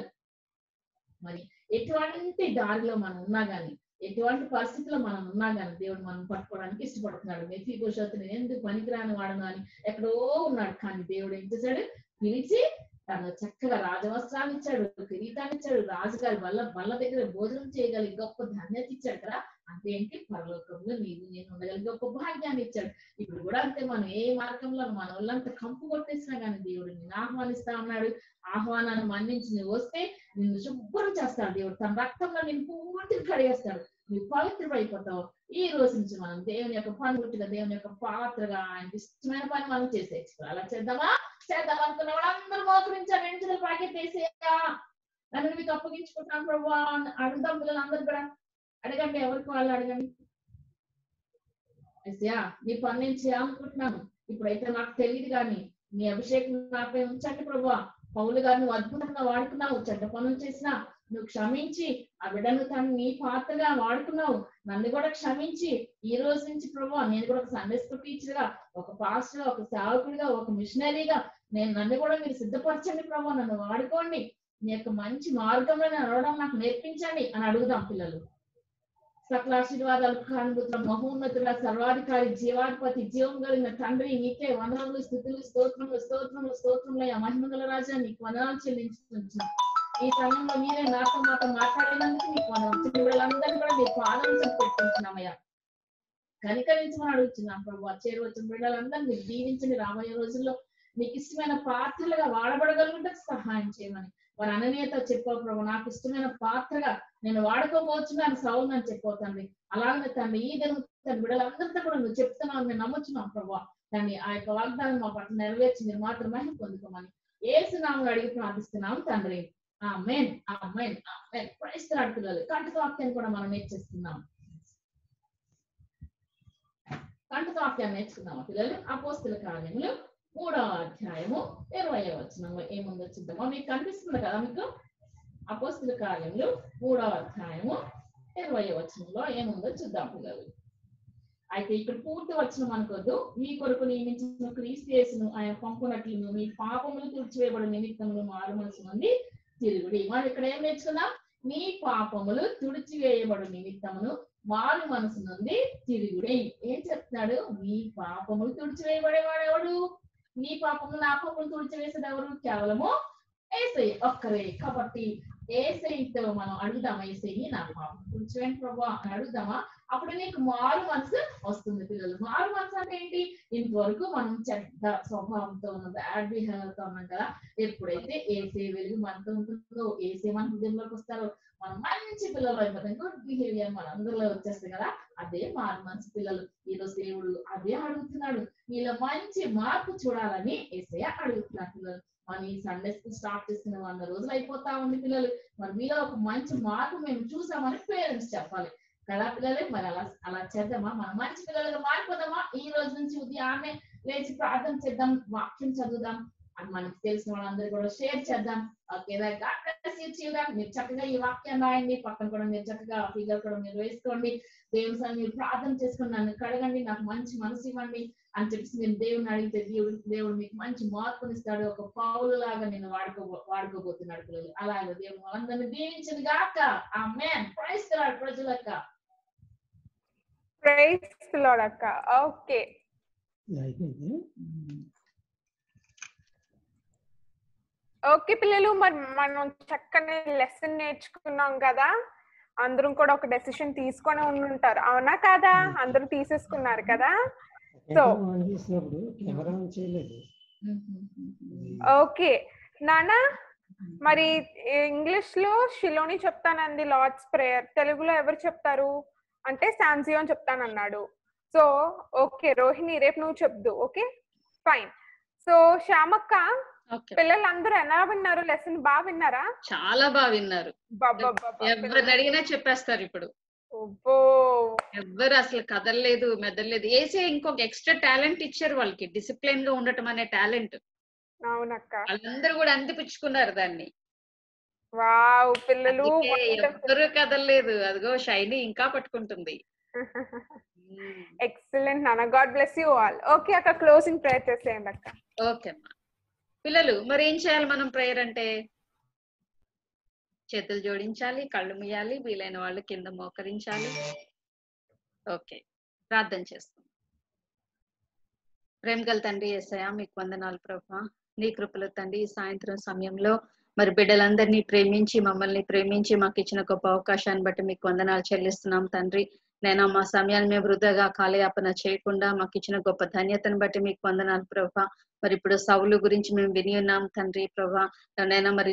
మరి ఎటువంటి దారిలో మనం ఉన్నా గానీ, ఎటువంటి పరిస్థితుల్లో మనం ఉన్నా కానీ దేవుడు మనం పట్టుకోవడానికి ఇష్టపడుతున్నాడు. మెఫీబోషెతు నేను ఎందుకు పనికిరాని వాడను అని ఎక్కడో ఉన్నాడు. కానీ దేవుడు ఏం చేశాడు? పిలిచి తను చక్కగా రాజవస్త్రాన్ని ఇచ్చాడు, కిరీటాన్ని ఇచ్చాడు, రాజుగారి బల్ల దగ్గర భోజనం చేయగలిగి గొప్ప ధన్యత ఇచ్చాడు కదా. అంటే ఏంటి? పరలోకంలో నీవు నేను ఉండగలిగి గొప్ప భాగ్యాన్ని ఇచ్చాడు. ఇప్పుడు కూడా అంతే. మనం ఏ మార్గంలో మన వాళ్ళంతా కంపు కొట్టేసినా కానీ దేవుడు నిన్ను ఆహ్వానిస్తా ఉన్నాడు. ఆహ్వానాన్ని మన్నించి నువ్వు వస్తే నిన్ను శుభ్రం చేస్తాడు దేవుడు. తన రక్తంలో నిన్ను పూర్తిగా కడిగేస్తాడు. నువ్వు పవిత్రం అయిపోతావు. ఈ రోజు నుంచి మనం దేవుని యొక్క పనిముట్టుగా, దేవుని యొక్క పాత్రగా, ఆయనకి ఇష్టమైన పని మనం చేసేసుకోవాలి. అలా చేద్దాం అనుకున్న వాళ్ళందరూ మోకరించారు. ఎంచుల ప్యాకెట్ వేసేయా నన్ను మీకు అప్పగించుకుంటాను ప్రభు అని అడుగుదాం పిల్లలు. అందరు కూడా అడగండి, ఎవరికి వాళ్ళు అడగండి. వేసయా నీ పని నేను చేయాలనుకుంటున్నాను, ఇప్పుడైతే నాకు తెలియదు కానీ నీ అభిషేకం నాపై ఉంచండి ప్రభు. పౌలు గారు నువ్వు అద్భుతంగా వాడుకున్నావు, చెడ్డ పనులు చేసినా నువ్వు క్షమించి ఆ బిడ్డను తను నీ పాత్రగా వాడుకున్నావు, నన్ను కూడా క్షమించి ఈ రోజు నుంచి ప్రభు నేను కూడా ఒక సండే స్కూల్ టీచర్ గా, ఒక పాస్టర్, ఒక సేవకుడిగా, ఒక మిషనరీగా నేను నన్ను కూడా మీరు సిద్ధపరచండి ప్రభు, నన్ను వాడుకోండి, నీ యొక్క మంచి మార్గంలో నడవడం నాకు నేర్పించండి అని అడుగుదాం పిల్లలు. సకల ఆశీర్వాదాలు, కానుభూతుల మహోన్నతుల, సర్వాధికారి, జీవాధిపతి, జీవం కలిగిన తండ్రి, నీకే వందనములు, స్థుతులు, స్తోత్రములు, స్తోత్రములు, స్తోత్రములయ్యా. మహిమగల రాజా నీకు వందనాలు చెల్లించుకుంటున్నాం. ఈ సమయంలో మీరే నాతో మాతో మాట్లాడినందుకు నీకు వందనాలు. చిన్నపిల్లలందరినీ కూడా నీ పాదం పెట్టుకుంటున్నామయ్యా. కనికరించమని అడుగుతున్నాం ప్రభు. చేరవచ్చిన బిడ్డలందరూ మీరు దీవించండి. రాబోయే రోజుల్లో నీకు ఇష్టమైన పాత్రలుగా వాడబడగలుగుంటే సహాయం చేయమని, వారి అననీయతో చెప్పావు ప్రభు. నాకు ఇష్టమైన పాత్రగా నేను వాడుకోబోతున్నాను సౌలు అని చెప్పవుతండి. అలాగే తండ్రి ఈ దినం తన బిడ్డలందరితో కూడా నువ్వు చెప్తున్నావు, నేను నమ్ముచున్నాం ప్రభు. తండ్రి ఆ యొక్క వాగ్దానం మా పట్ల నెరవేర్చి మీరు మాత్రం మహిమ పొందుకోమని యేసునామమున అడిగి ప్రార్థిస్తున్నాము తండ్రి. ఆమేన్, ఆమేన్, ఆమేన్. ప్రైస్ ది లార్డ్ పిల్లలు. కంటక వాక్యాన్ని కూడా మనం నేర్చేస్తున్నాం. కంటక వాక్యాన్ని నేర్చుకున్నాము పిల్లలు. అపోస్తుల కార్యములు 3వ అధ్యాయము 20వ వచనం ఏముందో చూద్దామా. మీకు కనిపిస్తుంది కదా మీకు? అపోస్తుల కార్యములు 3వ అధ్యాయము 20వ వచనంలో ఏముందో చూద్దాం పిల్లలు. అయితే ఇక్కడ పూర్తి వచనం అనుకోద్దు. మీ కొరకు నియమించిన క్రీస్తు యేసును ఆయన పంపునట్లును మీ పాపములు తుడిచివేయబడి నిమిత్తములు మారు మనసు నుండి తిరుగుడి. మనం ఇక్కడ ఏం నేర్చుకున్నాం? మీ పాపములు తుడిచివేయబడి నిమిత్తమును మారు మనసు నుండి తిరుగుడి. ఏం చెప్తున్నాడు? మీ పాపములు తుడిచివేయబడేవాడు ఎవడు? నీ పాపము నా పాపము తుడిచివేసేది ఎవరు? కేవలము యేసయ్య ఒక్కరే. కాబట్టి యేసయ్యతో మనం అడుగుదామా, యేసయ్య నా పాపం తుడిచివేయండి ప్రభు అని అడుగుదామా? అప్పుడు నీకు మారు మనసు వస్తుంది పిల్లలు. మారు మనసు అంటే ఏంటి? ఇంతవరకు మనం చెడ్డ స్వభావంతో ఉన్న బ్యాడ్ బిహేవియర్తో ఉన్నాం కదా. ఎప్పుడైతే యేసయ్య వెలుగు మనతో ఉంటుందో, యేసయ్య మన హృదయంలోకి వస్తారో మనం మంచి పిల్లలు అయిపోతాం. గుడ్ బిహేవియర్ మన అందరిలో వచ్చేస్తాయి కదా. అదే మారు మనసు పిల్లలు. ఈరోజు దేవుడు అదే అడుగుతున్నాడు. నీలో మంచి మార్పు చూడాలని యేసయ్య అడుగుతున్నాడు పిల్లలు. మనం ఈ సండే స్కూల్ స్టార్ట్ చేసిన 100 రోజులు అయిపోతా ఉంది పిల్లలు. మరి మీలో ఒక మంచి మార్పు మేము చూసామని పేరెంట్స్ చెప్పాలి కదా పిల్లలే. మరి అలా చేద్దామా? మనం మంచి పిల్లలుగా మారిపోదామా? ఈ రోజు నుంచి ఉదయాన్నే లేచి ప్రార్థన చేద్దాం, వాక్యం చదువుదాం, అది మనకు తెలిసిన వాళ్ళందరూ కూడా షేర్ చేద్దాం. Okay bye, God bless you children. మీరు చక్కగా ఈ వాక్యం రాయండి, పక్కన కూడా మీరు చక్కగా ఫిగర్ కూడా మీరు వేసుకోండి. దేవుని సన్నిధిలో ప్రార్థన చేసుకుని నన్ను కడగండి, నాకు మంచి మనసు ఇవ్వండి అని చెప్పేసి నేను దేవుని అడిగితే దేవుడు మీకు మంచి మార్పునిస్తాడు. ఒక పౌలు లాగా నేను వాడుకోబోతున్నాడు పిల్లలు. అలాగే దేవుడు వాళ్ళందరినీ దీవించింది గాక. ఆమేన్. ప్రైజ్ ది లార్డ్ ప్రజలక్క. ప్రైజ్ ది లార్డ్ అక్క. ఓకే ఓకే పిల్లలు, మరి మనం చక్కని లెసన్ నేర్చుకున్నాం కదా. అందరూ కూడా ఒక డెసిషన్ తీసుకొని ఉంటారు, అవునా కదా? అందరూ తీసేసుకున్నారు కదా. సో ఓకే నానా, మరి ఇంగ్లీష్ లో షిలోని చెప్తానంది లార్డ్స్ ప్రేయర్, తెలుగులో ఎవరు చెప్తారు అంటే శాంసియోన్ చెప్తానన్నాడు. సో ఓకే రోహిణి, రేపు నువ్వు చెప్దు. Okay fine. సో శ్యామక్క, పిల్లలందరూ ఎలా విన్నారు లెసన్? బాగా విన్నారా? చాలా బాగా విన్నారు. ఎవరిని అడిగినా చెప్పేస్తారు. ఇప్పుడు ఎవ్వరు అసలు కదలలేదు, మెదలలేదు. ఏసే ఇంకొక ఎక్స్ట్రా టాలెంట్ ఇచ్చారు వాళ్ళకి, డిసిప్లిన్ గా ఉండటం అనే టాలెంట్. అవునక్క, వాళ్ళందరూ కూడా అందిపించుకున్నారు దాన్ని. వావ్ పిల్లలు, ఎవ్వరు కదలలేదు. అదిగో షైనీ ఇంకా పట్టుకుంటుంది. ఎక్సలెంట్ నాన్న, God bless you all. Okay అక్క, క్లోజింగ్ ప్రేయర్ చేసేయండి అక్క. ఓకే అమ్మా పిల్లలు, మరి ఏం చేయాలి మనం ప్రేయర్ అంటే? చేతులు జోడించాలి, కళ్ళు ముయ్యాలి, వీలైన వాళ్ళు కింద మోకరించాలి. ఓకే ప్రార్థన చేస్తాం. ప్రేమ గల తండ్రి యేసయ్య, మీకు వందనాలు ప్రభువా. నీ కృపలో తండ్రి ఈ సాయంత్రం సమయంలో మరి బిడ్డలందరినీ ప్రేమించి, మమ్మల్ని ప్రేమించి, మాకు ఇచ్చిన గొప్ప అవకాశాన్ని బట్టి మీకు వందనాలు చెల్లిస్తున్నాం తండ్రి. నేను మా సమయాన్ని మేము వృధాగా కాలయాపన చేయకుండా మాకు ఇచ్చిన గొప్ప ధన్యతను బట్టి మీకు వందనాలు ప్రభా. మరి ఇప్పుడు సౌలు గురించి మేము విని ఉన్నాం తండ్రి ప్రభా. నైనా మరి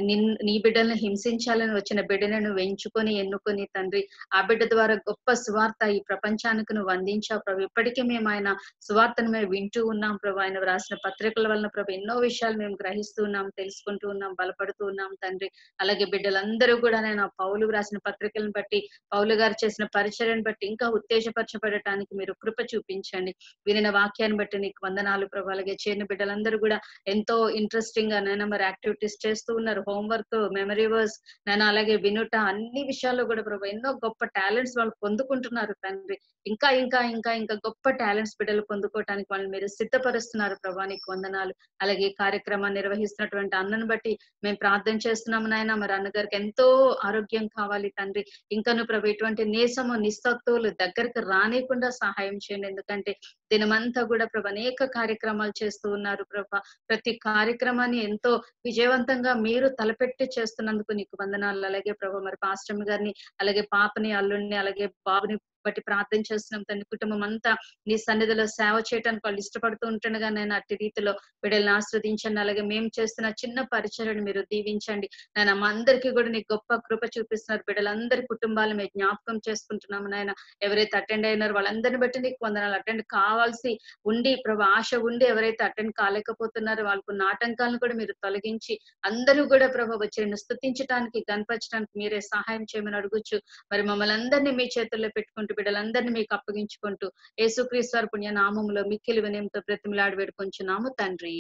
నీ బిడ్డలను హింసించాలని వచ్చిన బిడ్డలను ఎంచుకొని ఎన్నుకొని తండ్రి, ఆ బిడ్డ ద్వారా గొప్ప సువార్త ఈ ప్రపంచానికి నువ్వు అందించావు ప్రభు. ఇప్పటికీ మేము ఆయన సువార్తను మేము వింటూ ఉన్నాం ప్రభా. ఆయన రాసిన పత్రికల వలన ప్రభు ఎన్నో విషయాలు మేము గ్రహిస్తూ ఉన్నాం, తెలుసుకుంటూ ఉన్నాం, బలపడుతూ ఉన్నాం తండ్రి. అలాగే బిడ్డలందరూ కూడా నేను పౌలు రాసిన పత్రికలను బట్టి, పౌలు గారు చేసిన పరిచర్యను బట్టి ఇంకా ఉత్తేజపరచబడటానికి మీరు కృప చూపించండి. వినిన వాక్యాన్ని బట్టి నీకు వందనాలు ప్రభు. అలాగే చేరిన బిడ్డలందరూ కూడా ఎంతో ఇంట్రెస్టింగ్ గా నేను మరి యాక్టివిటీస్ చేస్తూ ఉన్నారు, హోంవర్క్, మెమరీ వర్స్ నేను అలాగే వినుట అన్ని విషయాల్లో కూడా ప్రభు ఎన్నో గొప్ప టాలెంట్స్ వాళ్ళు పొందుకుంటున్నారు తండ్రి. ఇంకా ఇంకా ఇంకా ఇంకా గొప్ప టాలెంట్స్ బిడ్డలు పొందుకోవటానికి వాళ్ళు మీరు సిద్ధపరుస్తున్నారు ప్రభా, నీకు వందనాలు. అలాగే కార్యక్రమాన్ని నిర్వహిస్తున్నటువంటి అన్నను బట్టి మేము ప్రార్థన చేస్తున్నాము నాయన. మరి అన్నగారికి ఎంతో ఆరోగ్యం కావాలి తండ్రి. ఇంకాను ప్రభు ఇటువంటి నీసము నిస్తత్తువులు దగ్గరకు రానియకుండా సహాయం చేయండి. ఎందుకంటే దినమంతా కూడా ప్రభు అనేక కార్యక్రమాలు చేస్తూ ఉన్నారు ప్రభా. ప్రతి కార్యక్రమాన్ని ఎంతో విజయవంతంగా మీరు తలపెట్టి చేస్తున్నందుకు నీకు వందనాలు. అలాగే ప్రభా మరి పాస్టర్ గారిని, అలాగే పాపని, అల్లుడిని, అలాగే బాబుని బట్టి ప్రార్థన చేస్తున్నాం తండ్రి. కుటుంబం అంతా నీ సన్నిధిలో సేవ చేయడానికి వాళ్ళు ఇష్టపడుతూ ఉంటుండగా నేను అట్టి రీతిలో బిడ్డలను ఆస్వాదించండి. అలాగే మేము చేస్తున్న చిన్న పరిచర్యను మీరు దీవించండి నాయన. మా అందరికీ కూడా నీ గొప్ప కృప చూపిస్తున్నారు. బిడ్డలందరి కుటుంబాలు మేము జ్ఞాపకం చేసుకుంటున్నాము నాయన. ఎవరైతే అటెండ్ అయినారో వాళ్ళందరిని బట్టి నీకు వందనాలు. అటెండ్ కావాల్సి ఉండి ప్రభు, ఆశ ఉండి ఎవరైతే అటెండ్ కాలేకపోతున్నారో వాళ్ళకున్న ఆటంకాలను కూడా మీరు తొలగించి అందరూ కూడా ప్రభు వచ్చి నిన్ను స్తుతించడానికి, గనపరచడానికి మీరే సహాయం చేయమని అడుగుచ్చు. మరి మమ్మల్ని అందరినీ మీ చేతుల్లో పెట్టుకుంటూ బిడ్డలందరినీ మీకు అప్పగించుకుంటూ యేసుక్రీస్తు వారి పుణ్య నామములో మిక్కిలి వినయంతో ప్రతిమలాడి వేడుకొంచున్నాము తండ్రి.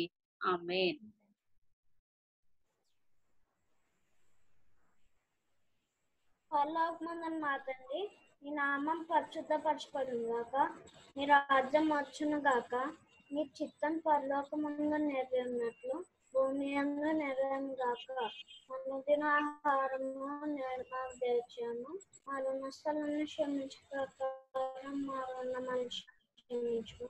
ఆమేన్. పరలోకమందున్న మా తండ్రి, నీ నామం పరిశుద్ధపరచబడును గాక, నీ రాజ్యం వచ్చును గాక, నీ చిత్తం పరలోకమందు నెరవేరినట్లు భూమి యందు నెరవేరును గాక. అనుదిన ఆహారము మాకు దయచేయము, మా ఋణస్థలను క్షమించడం మా క్షమించము,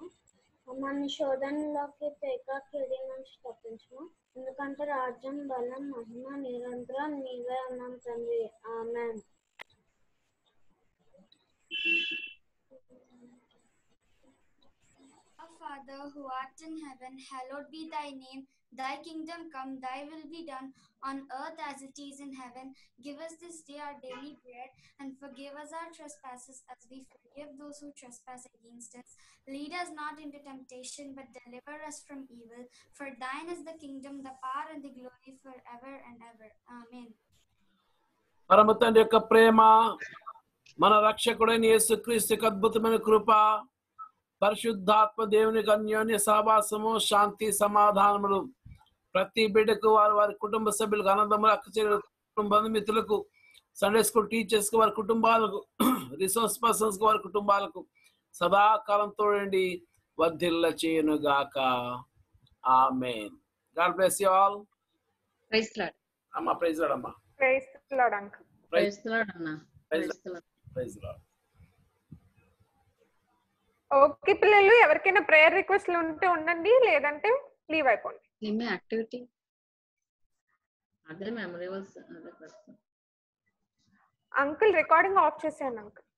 మమ్మల్ని శోధనలోకి తెగ కిడి నుంచి తప్పించము, ఎందుకంటే రాజ్యం, బలం, మహిమ నిరంతరం నీవే ఉన్నాం తండ్రి. ఆమేన్. Our Father who art in heaven, hallowed be thy name. Thy kingdom come, thy will be done on earth as it is in heaven. Give us this day our daily bread, and forgive us our trespasses as we forgive those who trespass against us. Lead us not into temptation, but deliver us from evil. For thine is the kingdom, the power, and the glory forever and ever. Amen. పరమ తండ్రి యొక్క ప్రేమ, మన రక్షకుడైన యేసుక్రీస్తు యొక్క అద్భుతమైన కృప, పరిశుద్ధాత్మ దేవునికి అన్యోన్య సహవాసము, శాంతి, సమాధానములు ప్రతి బిడ్డకు వారి వారి కుటుంబ సభ్యులకు అన్నదమ్ముల అక్కచెల్లెలు బంధుమిత్రులకు సండే స్కూల్ టీచర్స్ కు వారి కుటుంబాలకు రిసోర్స్ పర్సన్స్ కు వారి కుటుంబాలకు సదాకాలం తోడండి వర్ధిల్ల చేయును గాక ఆమేన్ God bless you all praise Lord అమ్మా ప్రైజ్ లార్డ్ అమ్మా praise Lord uncle praise Lord అన్న ప్రైజ్ లార్డ్ ఓకే పిల్లలు ఎవరికైనా ప్రేయర్ రిక్వెస్ట్లు ఉంటే ఉండండి లేదంటే లీవ్ అయిపోండి ఏమే యాక్టివిటీ అదే మెమరీస్ అదే అంకుల్ రికార్డింగ్ ఆఫ్ చేశాను అంకుల్